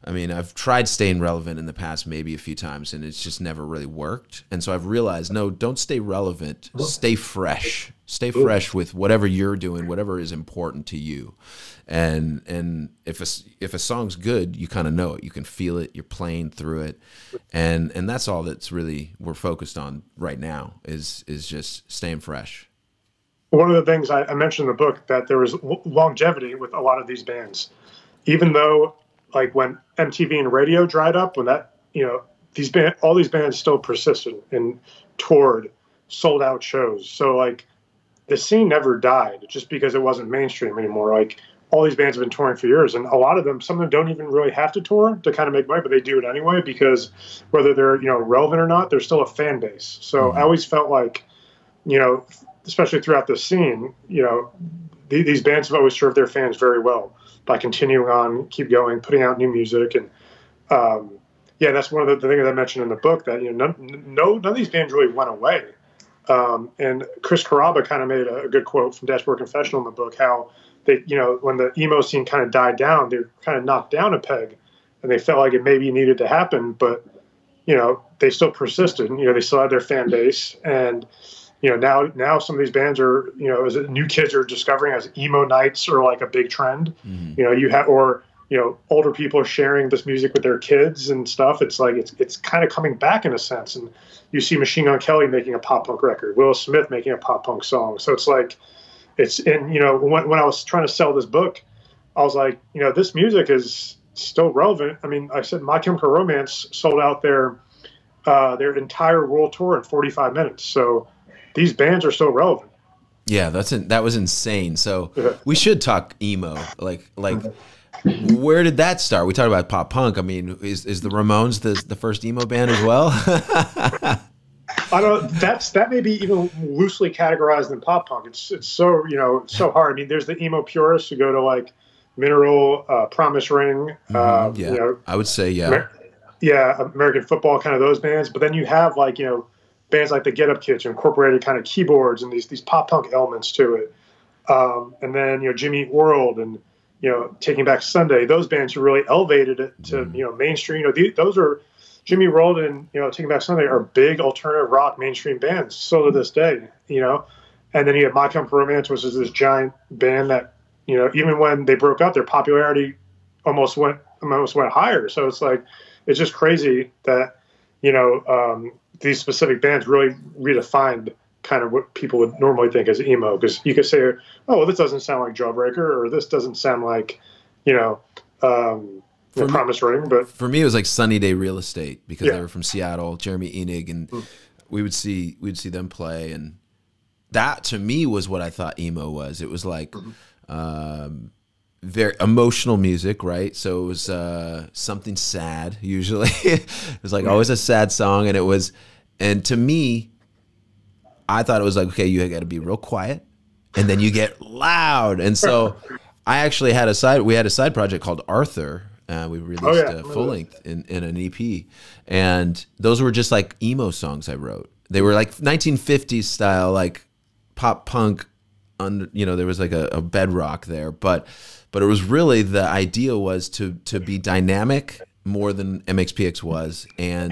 I mean, I've tried staying relevant in the past maybe a few times, and it's just never really worked. And so I've realized, no, don't stay relevant. Stay fresh. Stay fresh with whatever you're doing, whatever is important to you. And and if a, if a song's good, you kind of know it. You can feel it. You're playing through it. And and that's all that's really we're focused on right now is, is just staying fresh. One of the things I, I mentioned in the book that there was longevity with a lot of these bands, even though... Like when M T V and radio dried up, when that, you know, these band, all these bands still persisted and toured, sold out shows. So like the scene never died just because it wasn't mainstream anymore. Like all these bands have been touring for years and a lot of them, some of them don't even really have to tour to kind of make money, but they do it anyway because whether they're, you know, relevant or not, they're still a fan base. So mm-hmm. I always felt like, you know, especially throughout the scene, you know, th these bands have always served their fans very well. By continuing on, keep going, putting out new music, and um, yeah, that's one of the, the things I mentioned in the book that you know, none, no, none of these bands really went away. Um, and Chris Carrabba kind of made a, a good quote from Dashboard Confessional in the book, how they, you know, when the emo scene kind of died down, they were kind of knocked down a peg, and they felt like it maybe needed to happen, but you know, they still persisted. You know, they still had their fan base, and you know, now now some of these bands are, you know, as new kids are discovering as emo nights are like a big trend. Mm-hmm. You know, you have or you know, older people are sharing this music with their kids and stuff. It's like it's it's kind of coming back in a sense. And you see Machine Gun Kelly making a pop punk record, Will Smith making a pop punk song. So it's like it's in you know, when when I was trying to sell this book, I was like, you know, this music is still relevant. I mean, I said My Chemical Romance sold out their uh, their entire world tour in forty-five minutes. So these bands are so relevant. Yeah, that's in, that was insane. So we should talk emo. Like, like, where did that start? We talked about pop punk. I mean, is is the Ramones the the first emo band as well? I don't. That's that may be even loosely categorized in pop punk. It's it's so you know so hard. I mean, there's the emo purists who go to like Mineral, uh, Promise Ring. Uh, mm, yeah, you know, I would say yeah, Amer yeah, American Football, kind of those bands. But then you have like you know. bands like the Get Up Kids incorporated kind of keyboards and these these pop punk elements to it, um, and then you know Jimmy Eat World and you know Taking Back Sunday. Those bands who really elevated it to you know mainstream. You know the, those are Jimmy Eat World and you know Taking Back Sunday are big alternative rock mainstream bands still to this day. You know, and then you have My Chemical Romance, which is this giant band that you know even when they broke up, their popularity almost went almost went higher. So it's like it's just crazy that you know. Um, these specific bands really redefined kind of what people would normally think as emo. Because you could say, oh, well, this doesn't sound like Jawbreaker, or this doesn't sound like, you know, um, the Promise Ring. But for me, it was like Sunny Day Real Estate because yeah. they were from Seattle, Jeremy Enig, and mm. we would see we'd see them play, and that to me was what I thought emo was. It was like mm -hmm. um, very emotional music, right? So it was uh, something sad usually. It was like right. always a sad song, and it was. And to me, I thought it was like, okay, you got to be real quiet, and then you get loud. And so, I actually had a side. We had a side project called Arthur. Uh, we released oh, yeah. a full length in, in an E P, and those were just like emo songs I wrote. They were like nineteen fifties style, like pop punk. Under, you know, there was like a, a bedrock there, but but it was really the idea was to to be dynamic more than M X P X was, and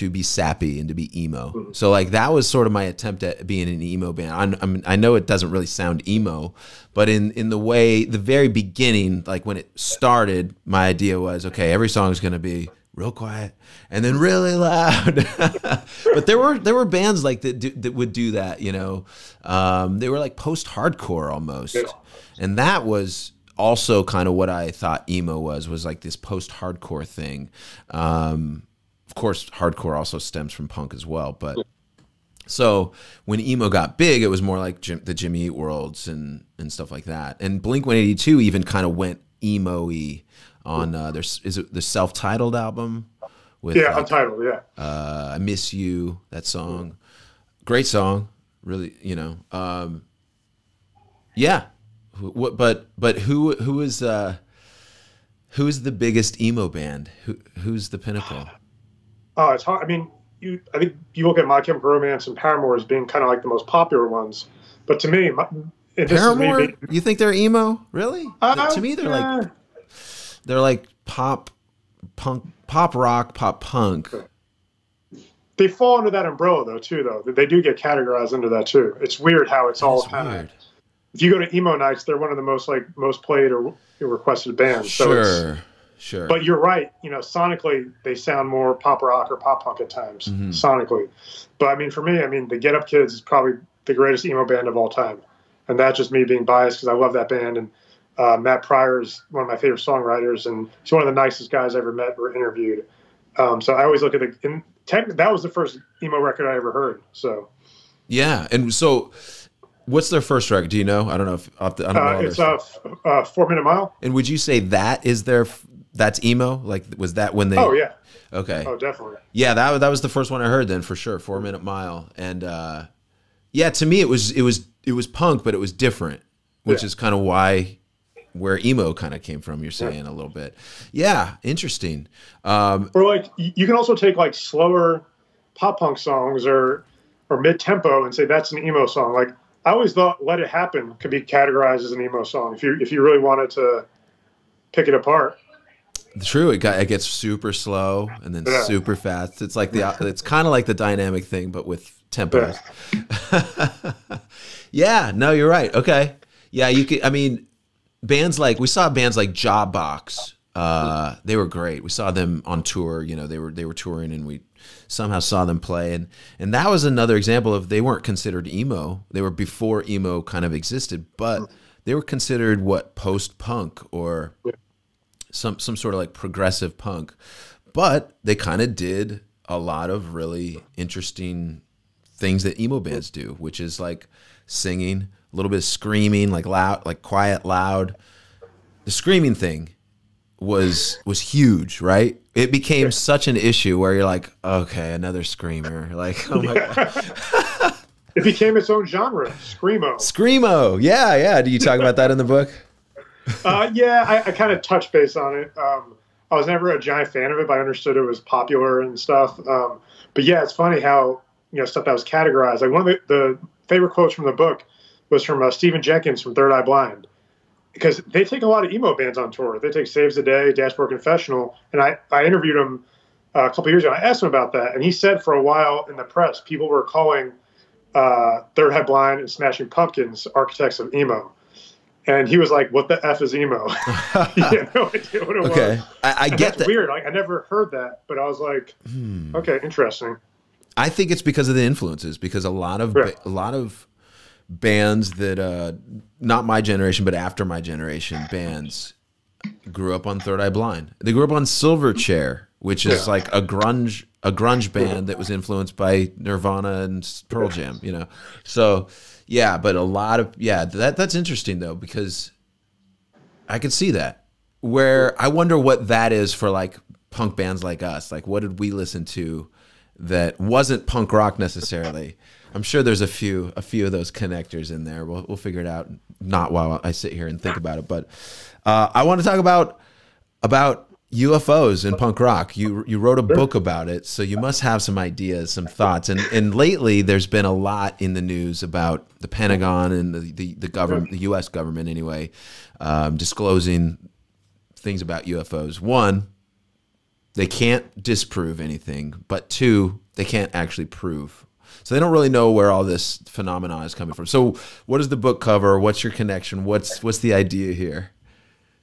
to be sappy and to be emo. So like that was sort of my attempt at being an emo band. I, I mean, I know it doesn't really sound emo, but in, in the way, the very beginning, like when it started, my idea was, okay, every song is going to be real quiet and then really loud. But there were, there were bands like that, do, that would do that, you know, um, they were like post-hardcore almost. And that was also kind of what I thought emo was, was like this post-hardcore thing. Um, Of course, hardcore also stems from punk as well. But so when emo got big, it was more like Jim, the Jimmy Eat Worlds and and stuff like that. And Blink one eighty-two even kind of went emo-y on uh, their is it the self-titled album with yeah, Untitled, yeah. Uh, I Miss You, that song, great song, really. You know, um, yeah. What? But but who who is uh, who is the biggest emo band? Who who's the pinnacle? Oh, uh, it's hard. I mean, you. I think you look at My Chemical Romance and Paramore as being kind of like the most popular ones. But to me, my, Paramore, me, you think they're emo? Really? Uh, to me, they're uh, like they're like pop, punk, pop rock, pop punk. They fall under that umbrella though, too. Though they do get categorized under that too. It's weird how it's that all kind of. If you go to emo nights, they're one of the most like most played or requested bands. Sure. So it's, Sure. But you're right. You know, sonically, they sound more pop rock or pop punk at times, mm-hmm. sonically. But I mean, for me, I mean, the Get Up Kids is probably the greatest emo band of all time. And that's just me being biased because I love that band. And uh, Matt Pryor is one of my favorite songwriters. And he's one of the nicest guys I ever met or interviewed. Um, so I always look at the and tech, that was the first emo record I ever heard. So, yeah. And so what's their first record? Do you know? I don't know. If I don't know uh, it's a uh, Four Minute Mile. And would you say that is their... That's emo? Like, was that when they... Oh, yeah. Okay. Oh, definitely. Yeah, that, that was the first one I heard then, for sure, Four Minute Mile. And, uh, yeah, to me, it was it was, it was punk, but it was different, which yeah. is kind of why, where emo kind of came from, you're saying yeah. a little bit. Yeah, interesting. Um, or, like, you can also take, like, slower pop punk songs or, or mid-tempo and say that's an emo song. Like, I always thought Let It Happen could be categorized as an emo song if you, if you really wanted to pick it apart. True, it got it gets super slow and then yeah. super fast. It's like the it's kind of like the dynamic thing, but with tempo. Yeah. yeah, no, you're right. Okay, yeah, you could. I mean, bands like we saw bands like Jawbox. Uh, they were great. We saw them on tour. You know, they were they were touring, and we somehow saw them play, and and that was another example of they weren't considered emo. They were before emo kind of existed, but they were considered what post-punk or. Yeah. Some some sort of like progressive punk, but they kind of did a lot of really interesting things that emo bands do, which is like singing, a little bit of screaming, like loud, like quiet, loud. The screaming thing was was huge, right? It became such an issue where you're like, okay, another screamer. Like, oh my God. It became its own genre, screamo. Screamo, yeah, yeah. Do you talk about that in the book? uh, yeah, I, I kind of touched base on it. Um, I was never a giant fan of it, but I understood it was popular and stuff. Um, but yeah, it's funny how, you know, stuff that was categorized. Like one of the, the favorite quotes from the book was from uh, Stephen Jenkins from Third Eye Blind, because they take a lot of emo bands on tour. They take Saves the Day, Dashboard Confessional, and I, I interviewed him uh, a couple years ago. I asked him about that, and he said for a while in the press, people were calling uh, Third Eye Blind and Smashing Pumpkins architects of emo. And he was like, "What the f is emo?" He had no idea what it okay. was. I, I get that. Weird. Like, I never heard that, but I was like, hmm. "Okay, interesting." I think it's because of the influences, because a lot of yeah. a lot of bands that uh, not my generation, but after my generation, bands grew up on Third Eye Blind. They grew up on Silverchair, which is yeah. like a grunge a grunge band that was influenced by Nirvana and Pearl Jam. You know, so. Yeah, but a lot of, yeah, that that's interesting though, because I could see that. Where I wonder what that is for like punk bands like us. Like what did we listen to that wasn't punk rock necessarily? I'm sure there's a few a few of those connectors in there. We'll, we'll figure it out, not while I sit here and think about it. But uh, I want to talk about about U F Os and punk rock. You you wrote a book about it, so you must have some ideas, some thoughts. And and lately there's been a lot in the news about the Pentagon and the the, the government, the U S government anyway, um, disclosing things about U F Os. One, they can't disprove anything, but two, they can't actually prove. So they don't really know where all this phenomena is coming from. So what does the book cover? What's your connection? What's what's the idea here?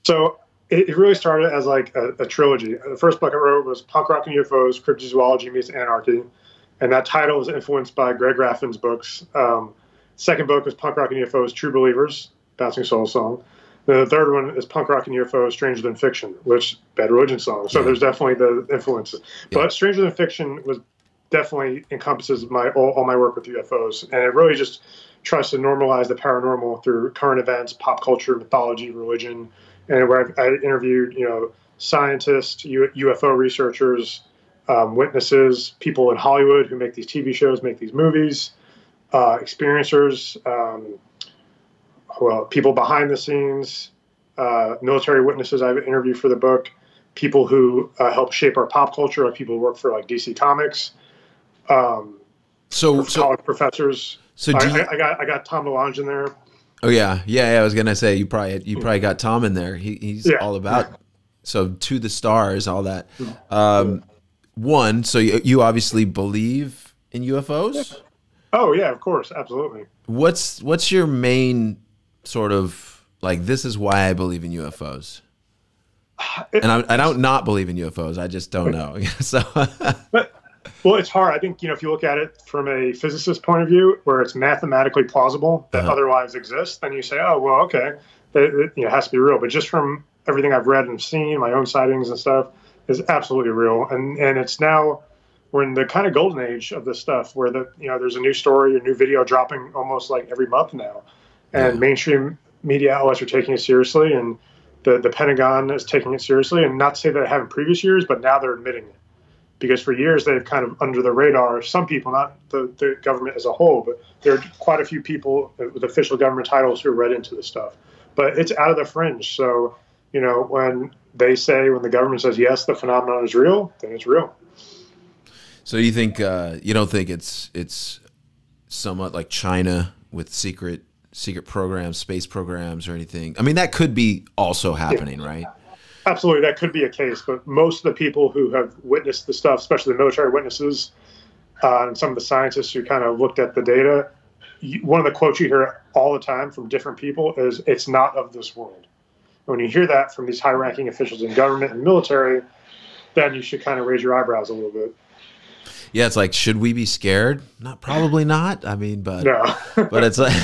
So it really started as like a, a trilogy. The first book I wrote was Punk Rock and U F Os, Cryptozoology Meets Anarchy. And that title was influenced by Greg Raffin's books. Um, second book was Punk Rock and U F Os, True Believers, Bouncing Souls song. The third one is Punk Rock and U F Os, Stranger Than Fiction, which Bad Religion song. So yeah. there's definitely the influences. Yeah. But Stranger Than Fiction was definitely encompasses my all, all my work with U F Os. And it really just tries to normalize the paranormal through current events, pop culture, mythology, religion, and where I interviewed, you know, scientists, U F O researchers, um, witnesses, people in Hollywood who make these T V shows, make these movies, uh, experiencers, um, well, people behind the scenes, uh, military witnesses I've interviewed for the book, people who uh, help shape our pop culture, like people who work for like D C Comics, um, so, so college professors. So do I, you I, I got I got Tom DeLonge in there. Oh yeah, yeah, yeah. I was gonna say you probably you probably got Tom in there. He, he's yeah, all about yeah. so to the stars, all that. Um, one, so you, you obviously believe in U F Os. Oh yeah, of course, absolutely. What's what's your main sort of like? This is why I believe in U F Os. It, and I, I don't not believe in U F Os. I just don't know. So. But, well, it's hard. I think, you know, if you look at it from a physicist's point of view, where it's mathematically plausible that uh-huh. other lives exist, then you say, oh, well, okay, it, it you know, has to be real. But just from everything I've read and seen, my own sightings and stuff, is absolutely real. And and it's now, we're in the kind of golden age of this stuff where, the you know, there's a new story, a new video dropping almost like every month now. And yeah. mainstream media outlets are taking it seriously, and the, the Pentagon is taking it seriously. And not to say that it happened in previous years, but now they're admitting it. Because for years they've kind of under the radar, some people, not the, the government as a whole, but there are quite a few people with official government titles who read into this stuff. But it's out of the fringe. So, you know, when they say, when the government says, yes, the phenomenon is real, then it's real. So you think, uh, you don't think it's it's somewhat like China with secret secret programs, space programs or anything? I mean, that could be also happening, yeah. right? Absolutely, that could be a case, but most of the people who have witnessed the stuff, especially the military witnesses uh, and some of the scientists who kind of looked at the data, you, one of the quotes you hear all the time from different people is, it's not of this world. And when you hear that from these high-ranking officials in government and military, then you should kind of raise your eyebrows a little bit. yeah, it's like, should we be scared? Not probably not. I mean, but no. But it's like,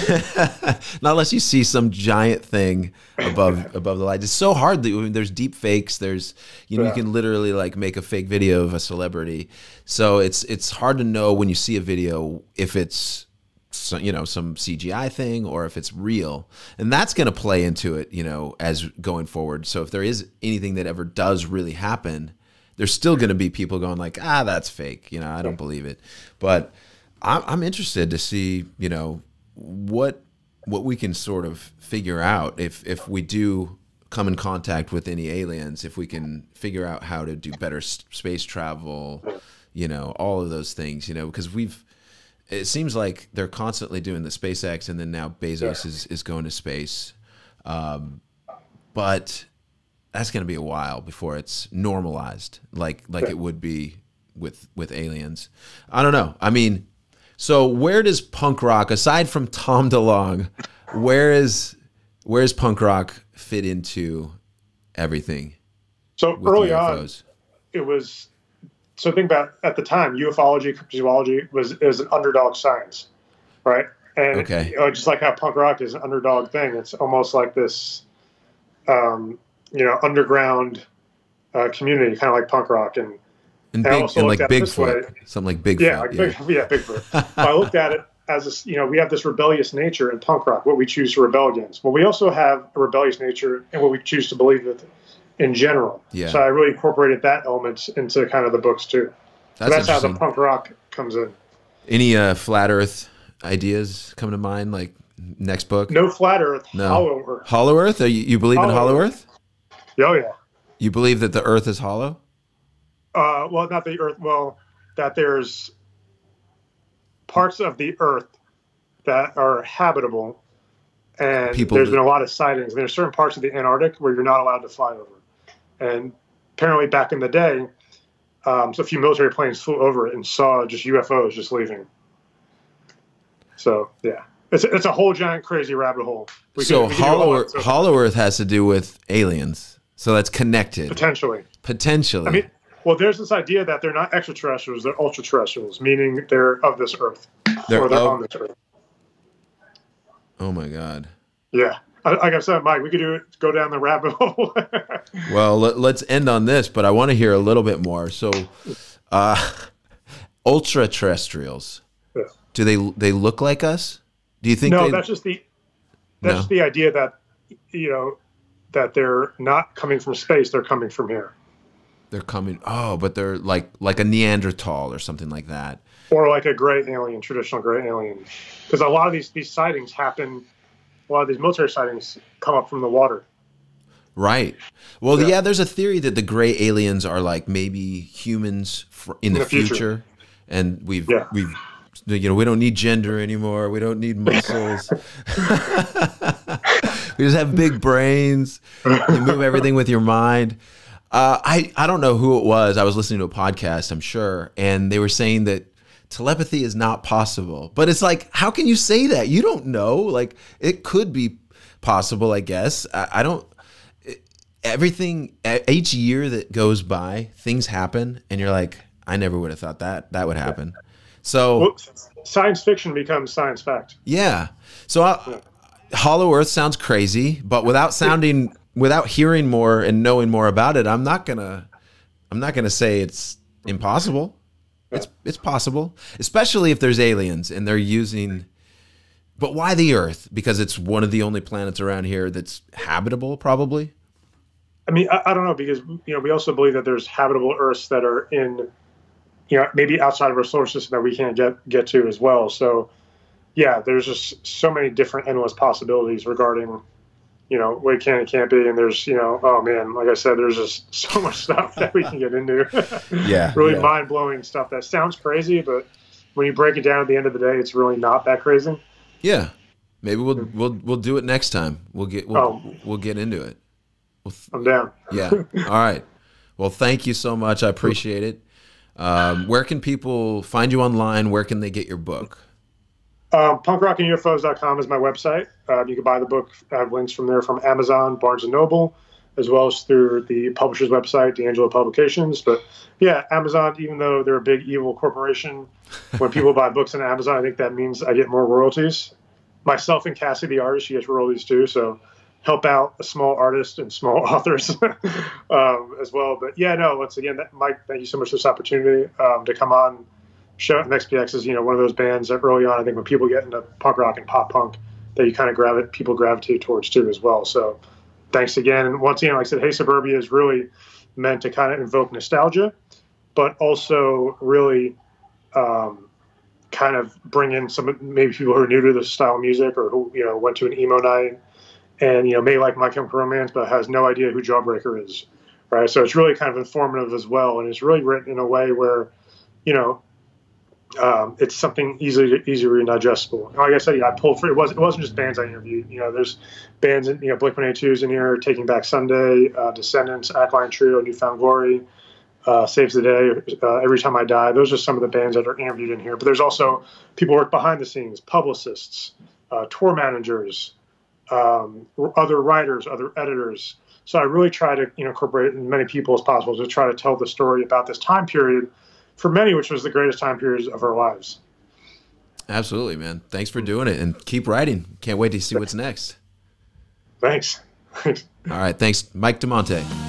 not unless you see some giant thing above above the lights. It's so hard. That, I mean, there's deep fakes. There's you know yeah. you can literally like make a fake video of a celebrity. So it's it's hard to know when you see a video if it's so, you know, some C G I thing or if it's real, and that's going to play into it, you know, as going forward. So if there is anything that ever does really happen, there's still going to be people going like, ah, that's fake. You know, I don't believe it, but I'm, I'm interested to see, you know, what, what we can sort of figure out if, if we do come in contact with any aliens, if we can figure out how to do better space travel, you know, all of those things, you know, because we've, it seems like they're constantly doing the SpaceX, and then now Bezos yeah. is, is going to space. Um, but that's going to be a while before it's normalized, like like yeah. it would be with with aliens. I don't know. I mean, so where does punk rock, aside from Tom DeLonge, where is where is punk rock fit into everything? So early on, it was. So think about at the time, ufology, cryptozoology was is an underdog science, right? And okay. you know, just like how punk rock is an underdog thing, it's almost like this, um, you know, underground uh, community, kind of like punk rock, and and, and, big, and like Bigfoot, something like Bigfoot, yeah, like yeah. Big, yeah, Bigfoot. I looked at it as a, you know, we have this rebellious nature in punk rock, what we choose to rebel against. Well, we also have a rebellious nature in what we choose to believe with. In general. Yeah. So I really incorporated that element into kind of the books too. That's, that's how the punk rock comes in. Any uh, flat earth ideas come to mind? Like next book? No flat earth, no. Hollow earth. Hollow earth? Are you, you believe hollow in hollow earth? earth? Oh yeah. You believe that the earth is hollow? Uh, well, not the earth. Well, that there's parts of the earth that are habitable. And People there's do. been a lot of sightings. There's certain parts of the Antarctic where you're not allowed to fly over. And apparently back in the day, um, so a few military planes flew over it and saw just U F Os just leaving. So, yeah. It's a, it's a whole giant crazy rabbit hole. We so could, we hollow, earth, so hollow Earth has to do with aliens. So that's connected. Potentially. Potentially. I mean, well, there's this idea that they're not extraterrestrials. They're ultra-terrestrials, meaning they're of this Earth. They're or they're of on this Earth. Oh, my God. Yeah. Like I said, Mike, we could do it, go down the rabbit hole. Well, let, let's end on this, but I want to hear a little bit more. So, uh, ultra terrestrials, yeah. do they they look like us? Do you think? No, they... that's just the that's no. just the idea that you know that they're not coming from space; they're coming from here. They're coming. Oh, but they're like like a Neanderthal or something like that, or like a gray alien, traditional gray alien, because a lot of these these sightings happen. A lot of these military sightings come up from the water. Right. Well, yeah, yeah there's a theory that the gray aliens are like maybe humans for, in, in the, the future. future. And we've, yeah. we've, you know, we don't need gender anymore. We don't need muscles. We just have big brains. You move everything with your mind. Uh, I, I don't know who it was. I was listening to a podcast, I'm sure. And they were saying that telepathy is not possible, but it's like, how can you say that? You don't know. Like it could be possible, I guess. I, I don't, it, everything, each year that goes by, things happen and you're like, I never would have thought that that would happen. So well, science fiction becomes science fact. Yeah. So I, hollow earth sounds crazy, but without sounding, without hearing more and knowing more about it, I'm not gonna, I'm not gonna say it's impossible. It's, it's possible, especially if there's aliens and they're using, but why the Earth? Because it's one of the only planets around here that's habitable, probably. I mean, I, I don't know, because, you know, we also believe that there's habitable Earths that are in, you know, maybe outside of our solar system that we can't get, get to as well. So, yeah, there's just so many different endless possibilities regarding, you know, what it can and can't be. And there's, you know, oh man, like I said, there's just so much stuff that we can get into. yeah. Really yeah. mind blowing stuff that sounds crazy, but when you break it down at the end of the day, it's really not that crazy. Yeah. Maybe we'll, we'll, we'll do it next time. We'll get, we'll, oh. we'll get into it. We'll I'm down. yeah. All right. Well, thank you so much. I appreciate it. Um, where can people find you online? Where can they get your book? Um, punk rock and U F Os dot com is my website. Uh, you can buy the book. I have links from there from Amazon, Barnes and Noble. as well as through the publisher's website, D'Angelo Publications. But yeah, Amazon, even though they're a big evil corporation, when people buy books on Amazon, I think that means I get more royalties. Myself and Cassie, the artist, she gets royalties too. So help out a small artist and small authors um, as well. But yeah, no, once again, that, Mike, thank you so much for this opportunity um, to come on. Show M X P X is, you know, one of those bands that early on, I think when people get into punk rock and pop punk, that you kind of gravitate, people gravitate towards too as well. So thanks again. And once again, like I said, Hey Suburbia is really meant to kind of invoke nostalgia, but also really um, kind of bring in some, maybe people who are new to this style of music or who, you know, went to an emo night and, you know, may like My Chemical Romance, but has no idea who Jawbreaker is, right? So it's really kind of informative as well. And it's really written in a way where, you know, Um, it's something easily easier and digestible. Like I said, yeah, I pulled for it wasn't it wasn't just bands I interviewed. You know, there's bands in, you know, Blink one eighty-two's in here, Taking Back Sunday, uh, Descendants, Ackline Trio, New Found Glory, uh, Saves the Day, uh, Every Time I Die. Those are some of the bands that are interviewed in here. But there's also people who work behind the scenes, publicists, uh, tour managers, um, other writers, other editors. So I really try to, you know, incorporate as many people as possible to try to tell the story about this time period. For many, which was the greatest time period of our lives. Absolutely, man. Thanks for doing it and keep writing. Can't wait to see what's next. Thanks. Thanks. All right. Thanks, Mike DeMonte.